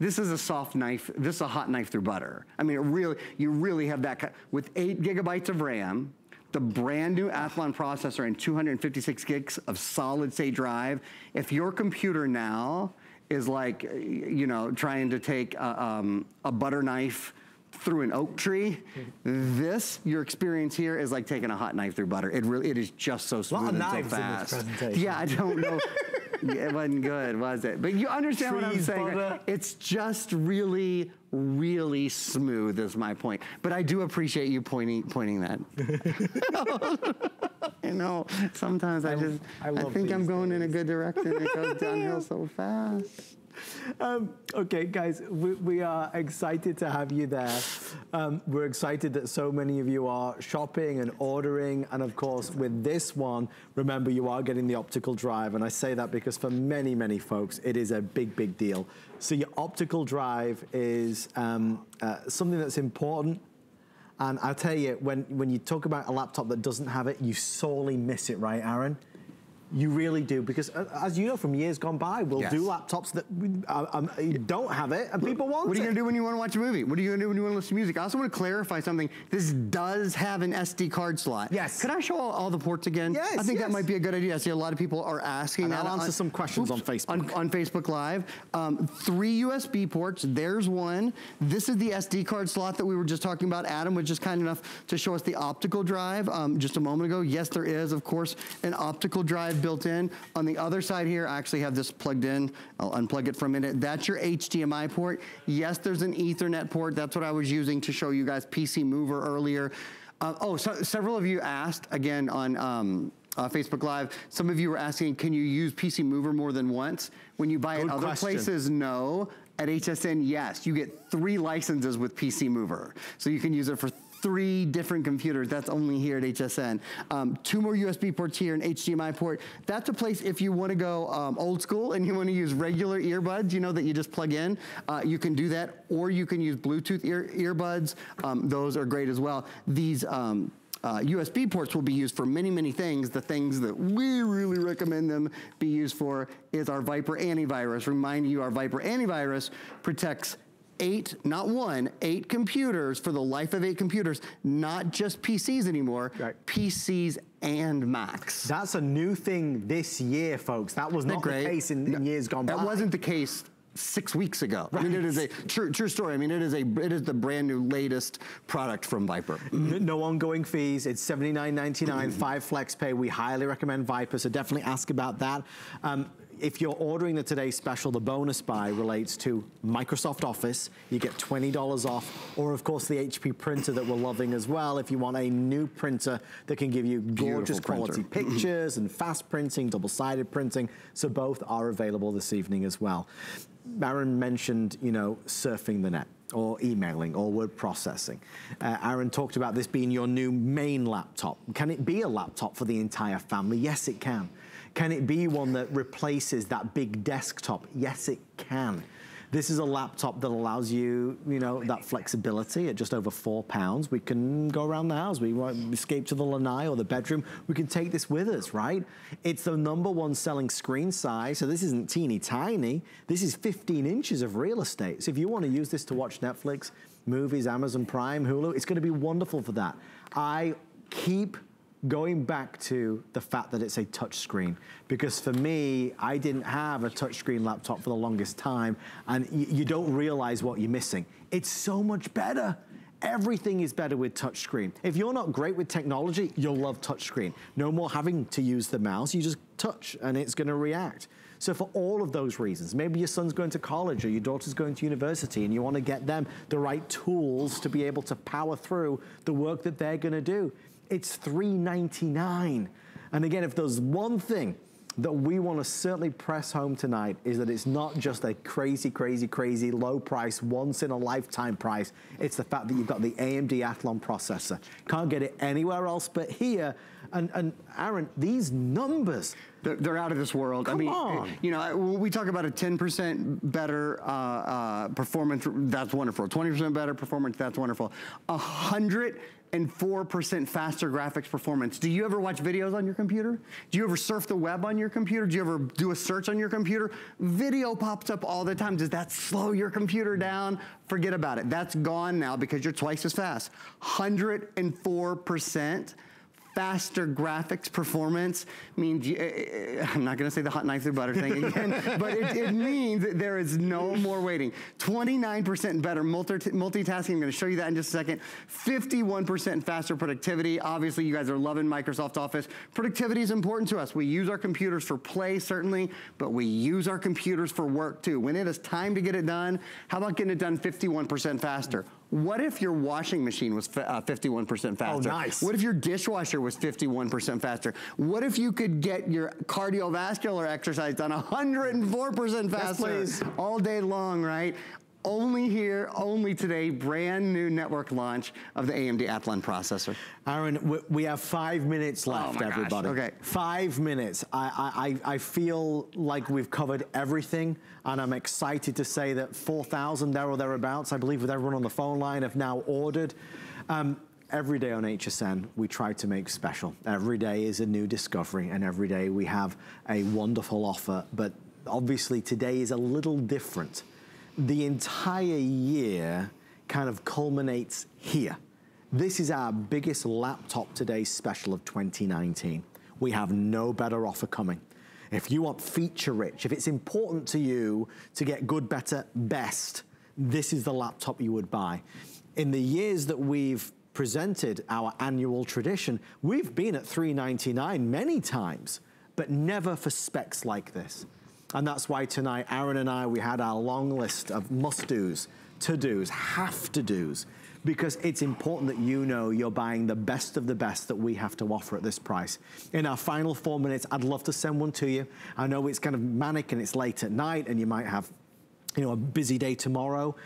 this is a soft knife, this is a hot knife through butter. I mean, it really, you really have that, with 8 gigabytes of RAM, the brand new Athlon processor and 256 gigs of solid state drive. If your computer now is like, you know, trying to take a butter knife through an oak tree, this, your experience here, is like taking a hot knife through butter. It really, it is just so smooth and so fast. A lot of knives in this presentation. Yeah, I don't know. It wasn't good, was it? But you understand what I'm saying, right? It's just really, really smooth is my point. But I do appreciate you pointing that. You know, sometimes I think I'm going in a good direction. It goes downhill so fast. Okay, guys, we are excited to have you there. We're excited that so many of you are shopping and ordering. And of course, with this one, remember, you are getting the optical drive. And I say that because for many, many folks, it is a big, big deal. So your optical drive is something that's important. And I'll tell you, when you talk about a laptop that doesn't have it, you sorely miss it, right, Aaron? You really do, because as you know from years gone by, we'll do laptops that don't have it, and people want it. What are you gonna do when you wanna watch a movie? What are you gonna do when you wanna listen to music? I also wanna clarify something. This does have an SD card slot. Yes. Could I show all the ports again? Yes, I think that might be a good idea. I see a lot of people are asking that. I'll answer some questions on Facebook. On Facebook Live. 3 USB ports, there's one. This is the SD card slot that we were just talking about. Adam was just kind enough to show us the optical drive just a moment ago. Yes, there is, of course, an optical drive built in. On the other side here, I actually have this plugged in. I'll unplug it for a minute. That's your HDMI port. Yes, there's an Ethernet port. That's what I was using to show you guys PC Mover earlier. So several of you asked, again, on Facebook Live, some of you were asking, can you use PC Mover more than once? When you buy it other places, no. At HSN, yes. You get 3 licenses with PC Mover. So you can use it for 3 different computers. That's only here at HSN. 2 more USB ports here, an HDMI port. That's a place if you wanna go old school and you wanna use regular earbuds, you know, that you just plug in, you can do that, or you can use Bluetooth earbuds. Those are great as well. These USB ports will be used for many, many things. The things that we really recommend them be used for is our Viper antivirus. Remind you, our Viper antivirus protects 8 computers for the life of 8 computers, not just PCs anymore, PCs and Macs. That's a new thing this year, folks. That was not the case in years gone by. That wasn't the case 6 weeks ago. I mean, it is a true story. I mean, it is the brand new latest product from Viper. No ongoing fees. It's $79.99, 5 flex pay. We highly recommend Viper, so definitely ask about that. If you're ordering the Today Special, the bonus buy relates to Microsoft Office. You get $20 off, or of course the HP printer that we're loving as well. If you want a new printer that can give you gorgeous quality pictures and fast printing, double-sided printing, so both are available this evening as well. Aaron mentioned, you know, surfing the net, or emailing, or word processing. Aaron talked about this being your new main laptop. Can it be a laptop for the entire family? Yes, it can. Can it be one that replaces that big desktop? Yes, it can. This is a laptop that allows you, you know, that flexibility at just over £4. We can go around the house. We won't escape to the lanai or the bedroom. We can take this with us, right? It's the #1 selling screen size. So this isn't teeny tiny. This is 15 inches of real estate. So if you want to use this to watch Netflix, movies, Amazon Prime, Hulu, it's going to be wonderful for that. I keep going back to the fact that it's a touch screen, because for me, I didn't have a touchscreen laptop for the longest time, and you don't realize what you're missing. It's so much better. Everything is better with touchscreen. If you're not great with technology, you'll love touchscreen. No more having to use the mouse, you just touch and it's gonna react. So for all of those reasons, maybe your son's going to college or your daughter's going to university and you wanna get them the right tools to be able to power through the work that they're gonna do. It's $399. And again, if there's one thing that we wanna certainly press home tonight is that it's not just a crazy, crazy, crazy low price, once in a lifetime price. It's the fact that you've got the AMD Athlon processor. Can't get it anywhere else but here. And Aaron, these numbers, they're out of this world. Come on. You know, we talk about a 10% better performance, that's wonderful. 20% better performance, that's wonderful. 104% faster graphics performance. Do you ever watch videos on your computer? Do you ever surf the web on your computer? Do you ever do a search on your computer? Video pops up all the time. Does that slow your computer down? Forget about it. That's gone now because you're twice as fast. 104%. Faster graphics performance means, I'm not gonna say the hot knife through butter thing again, but it means that there is no more waiting. 29% better multitasking, I'm gonna show you that in just a second. 51% faster productivity. Obviously, you guys are loving Microsoft Office. Productivity is important to us. We use our computers for play, certainly, but we use our computers for work too. When it is time to get it done, how about getting it done 51% faster? What if your washing machine was 51% faster? Oh, nice. What if your dishwasher was 51% faster? What if you could get your cardiovascular exercise done 104% faster? Yes, please. All day long, right? Only here, only today, brand new network launch of the AMD Athlon processor. Aaron, we have 5 minutes left, everybody. Okay. 5 minutes. I feel like we've covered everything, and I'm excited to say that 4,000 there or thereabouts, I believe, with everyone on the phone line, have now ordered. Every day on HSN, we try to make special. Every day is a new discovery, and every day we have a wonderful offer, but obviously today is a little different. The entire year kind of culminates here. This is our biggest laptop today special of 2019. We have no better offer coming. If you want feature rich, if it's important to you to get good, better, best, this is the laptop you would buy. In the years that we've presented our annual tradition, we've been at $399 many times, but never for specs like this. And that's why tonight, Aaron and I, we had our long list of must-dos, to-dos, have-to-dos, because it's important that you know you're buying the best of the best that we have to offer at this price. In our final 4 minutes, I'd love to send one to you. I know it's kind of manic and it's late at night and you might have, you know, a busy day tomorrow.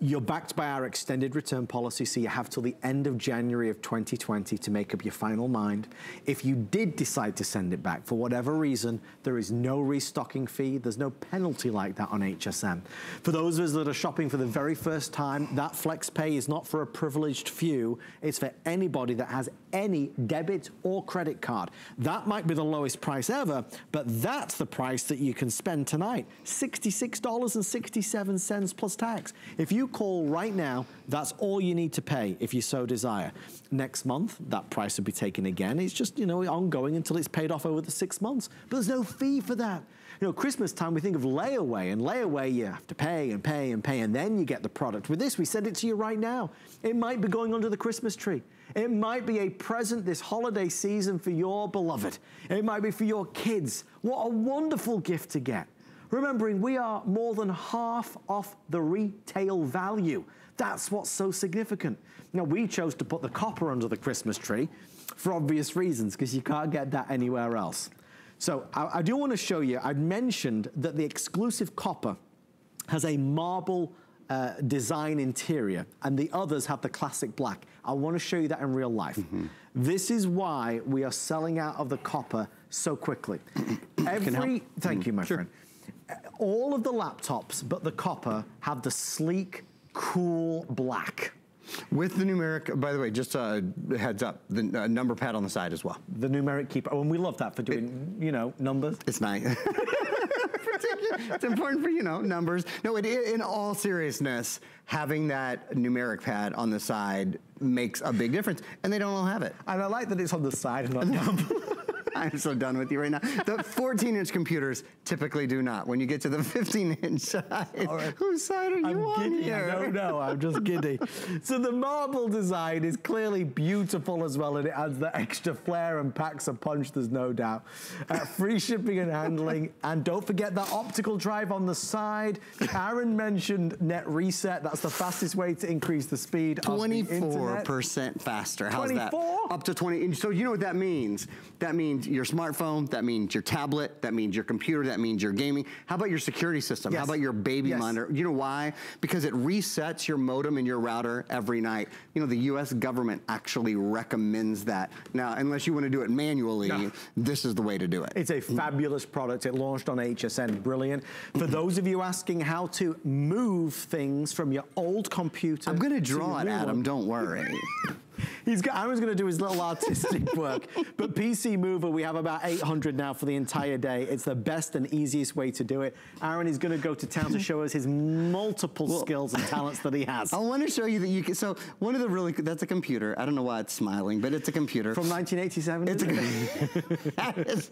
You're backed by our extended return policy, so you have till the end of January of 2020 to make up your final mind. If you did decide to send it back, for whatever reason, there is no restocking fee. There's no penalty like that on HSN. For those of us that are shopping for the very first time, that flex pay is not for a privileged few. It's for anybody that has any debit or credit card. That might be the lowest price ever, but that's the price that you can spend tonight. $66.67 plus tax. If you call right now, that's all you need to pay if you so desire. Next month, that price will be taken again. It's just, you know, ongoing until it's paid off over the 6 months. But there's no fee for that. You know, Christmas time, we think of layaway, and layaway you have to pay and pay and pay, and then you get the product. With this, we send it to you right now. It might be going under the Christmas tree. It might be a present this holiday season for your beloved. It might be for your kids. What a wonderful gift to get. Remembering we are more than half off the retail value. That's what's so significant. Now, we chose to put the copper under the Christmas tree for obvious reasons, because you can't get that anywhere else. So I do want to show you, I've mentioned that the exclusive copper has a marble design interior, and the others have the classic black. I want to show you that in real life. This is why we are selling out of the copper so quickly. Thank you, my friend. all of the laptops but the copper have the sleek, cool black. With the numeric, by the way, just a heads up, the number pad on the side as well. The numeric keeper, oh, and we love that for doing, you know, numbers. It's nice. It's important for, you know, numbers. No, in all seriousness, having that numeric pad on the side makes a big difference, and they don't all have it. And I like that it's on the side and not down. I'm so done with you right now. The 14-inch computers typically do not. When you get to the 15-inch side, right. Whose side are you on here? I don't know, I'm just giddy. So the marble design is clearly beautiful as well, and it adds that extra flair and packs a punch, there's no doubt. Free shipping and handling, and don't forget that optical drive on the side. Aaron mentioned Net Reset. That's the fastest way to increase the speed of the internet. 24% faster, how's 24? That? Up to 20, so you know what that means? That means your smartphone, that means your tablet, that means your computer, that means your gaming. How about your security system? Yes. How about your baby monitor? You know why? Because it resets your modem and your router every night. You know, the US government actually recommends that. Now, unless you want to do it manually, this is the way to do it. It's a fabulous product. It launched on HSN, brilliant. For those of you asking how to move things from your old computer. I'm going to draw it, Adam, don't worry. Aaron's gonna do his little artistic work. But PC Mover, we have about 800 now for the entire day. It's the best and easiest way to do it. Aaron is gonna go to town to show us his multiple skills and talents that he has. I wanna show you that you can, so one of the really, that's a computer. I don't know why it's smiling, but it's a computer. From 1987? It's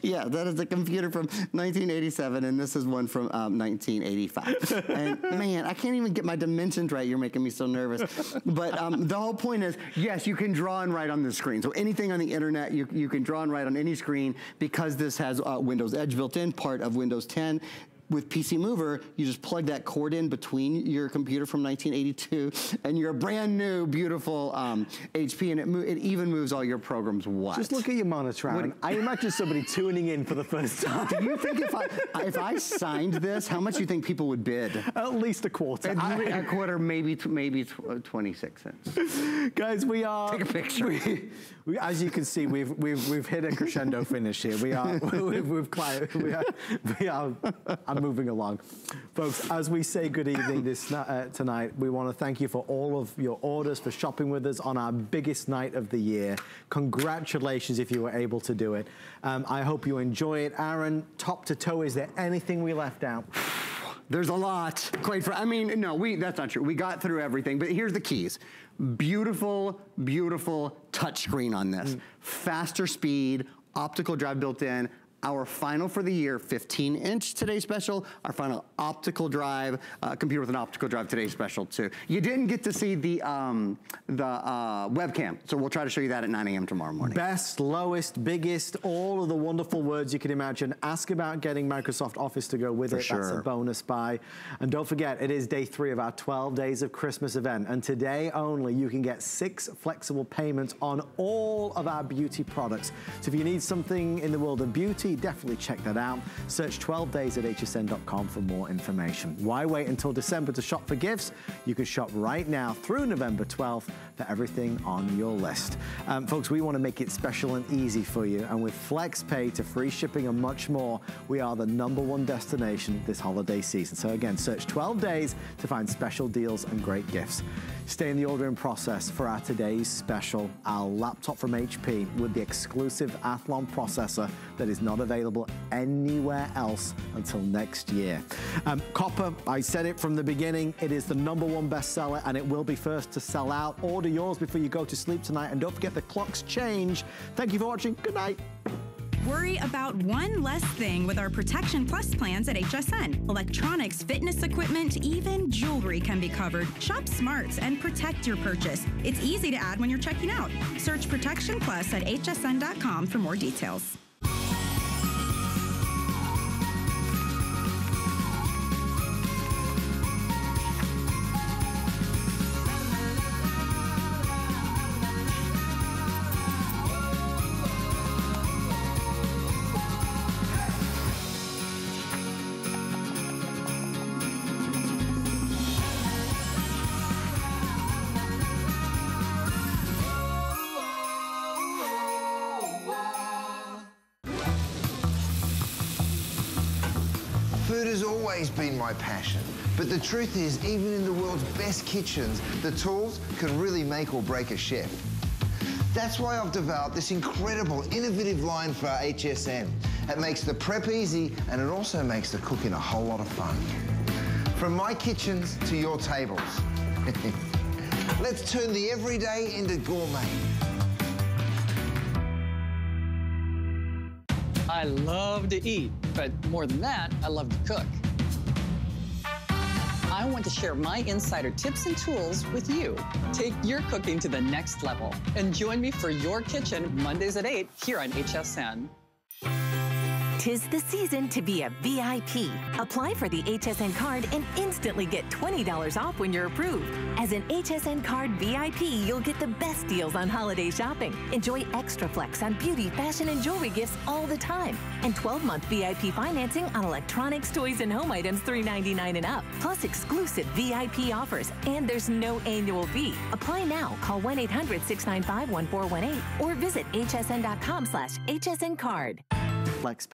yeah, that is a computer from 1987, and this is one from 1985. And man, I can't even get my dimensions right. You're making me so nervous. But the whole point is, yes, you can draw and write on the screen. So anything on the internet, you can draw and write on any screen because this has Windows Edge built in, part of Windows 10. With PC Mover, you just plug that cord in between your computer from 1982 and your brand new, beautiful HP, and it even moves all your programs. What? Just look at your monitor, Aaron. I imagine somebody tuning in for the first time. Do you think if I signed this, how much do you think people would bid? At least a quarter. A quarter, maybe 26 cents. Guys, we are. Take a picture. As you can see, we've hit a crescendo finish here. We are. I'm moving along. Folks, as we say good evening tonight, we want to thank you for all of your orders, for shopping with us on our biggest night of the year. Congratulations if you were able to do it. I hope you enjoy it. Aaron, top to toe, is there anything we left out? There's a lot. I mean, no, that's not true. We got through everything, but here's the keys. Beautiful, beautiful touchscreen on this. Faster speed, optical drive built in. Our final for the year, 15-inch today special. Our final optical drive, computer with an optical drive today special too. You didn't get to see the webcam, so we'll try to show you that at 9 a.m. tomorrow morning. Best, lowest, biggest, all of the wonderful words you can imagine. Ask about getting Microsoft Office to go with it. Sure. That's a bonus buy. And don't forget, it is day 3 of our 12 Days of Christmas event. And today only, you can get 6 flexible payments on all of our beauty products. So if you need something in the world of beauty, definitely check that out. Search 12 days at hsn.com for more information. Why wait until December to shop for gifts? You can shop right now through November 12th for everything on your list. Folks, we want to make it special and easy for you. And with FlexPay to free shipping and much more, we are the #1 destination this holiday season. So again, search 12 days to find special deals and great gifts. Stay in the ordering process for our today's special, our laptop from HP with the exclusive Athlon processor that is not available anywhere else until next year. Copper, I said it from the beginning, it is the #1 bestseller and it will be first to sell out. Order yours before you go to sleep tonight, and don't forget the clocks change. Thank you for watching, good night. Worry about one less thing with our Protection Plus plans at HSN. Electronics, fitness equipment, even jewelry can be covered. Shop smarts and protect your purchase. It's easy to add when you're checking out. Search Protection Plus at hsn.com for more details. Food has always been my passion, but the truth is, even in the world's best kitchens, the tools can really make or break a chef. That's why I've developed this incredible, innovative line for HSM. It makes the prep easy, and it also makes the cooking a whole lot of fun. From my kitchens to your tables. Let's turn the everyday into gourmet. I love to eat, but more than that, I love to cook. I want to share my insider tips and tools with you. Take your cooking to the next level and join me for Your Kitchen Mondays at 8 here on HSN. 'Tis the season to be a VIP. Apply for the HSN card and instantly get $20 off when you're approved. As an HSN card VIP, you'll get the best deals on holiday shopping. Enjoy extra flex on beauty, fashion, and jewelry gifts all the time. And 12-month VIP financing on electronics, toys, and home items $399 and up. Plus exclusive VIP offers, and there's no annual fee. Apply now. Call 1-800-695-1418 or visit hsn.com/hsncard. Flex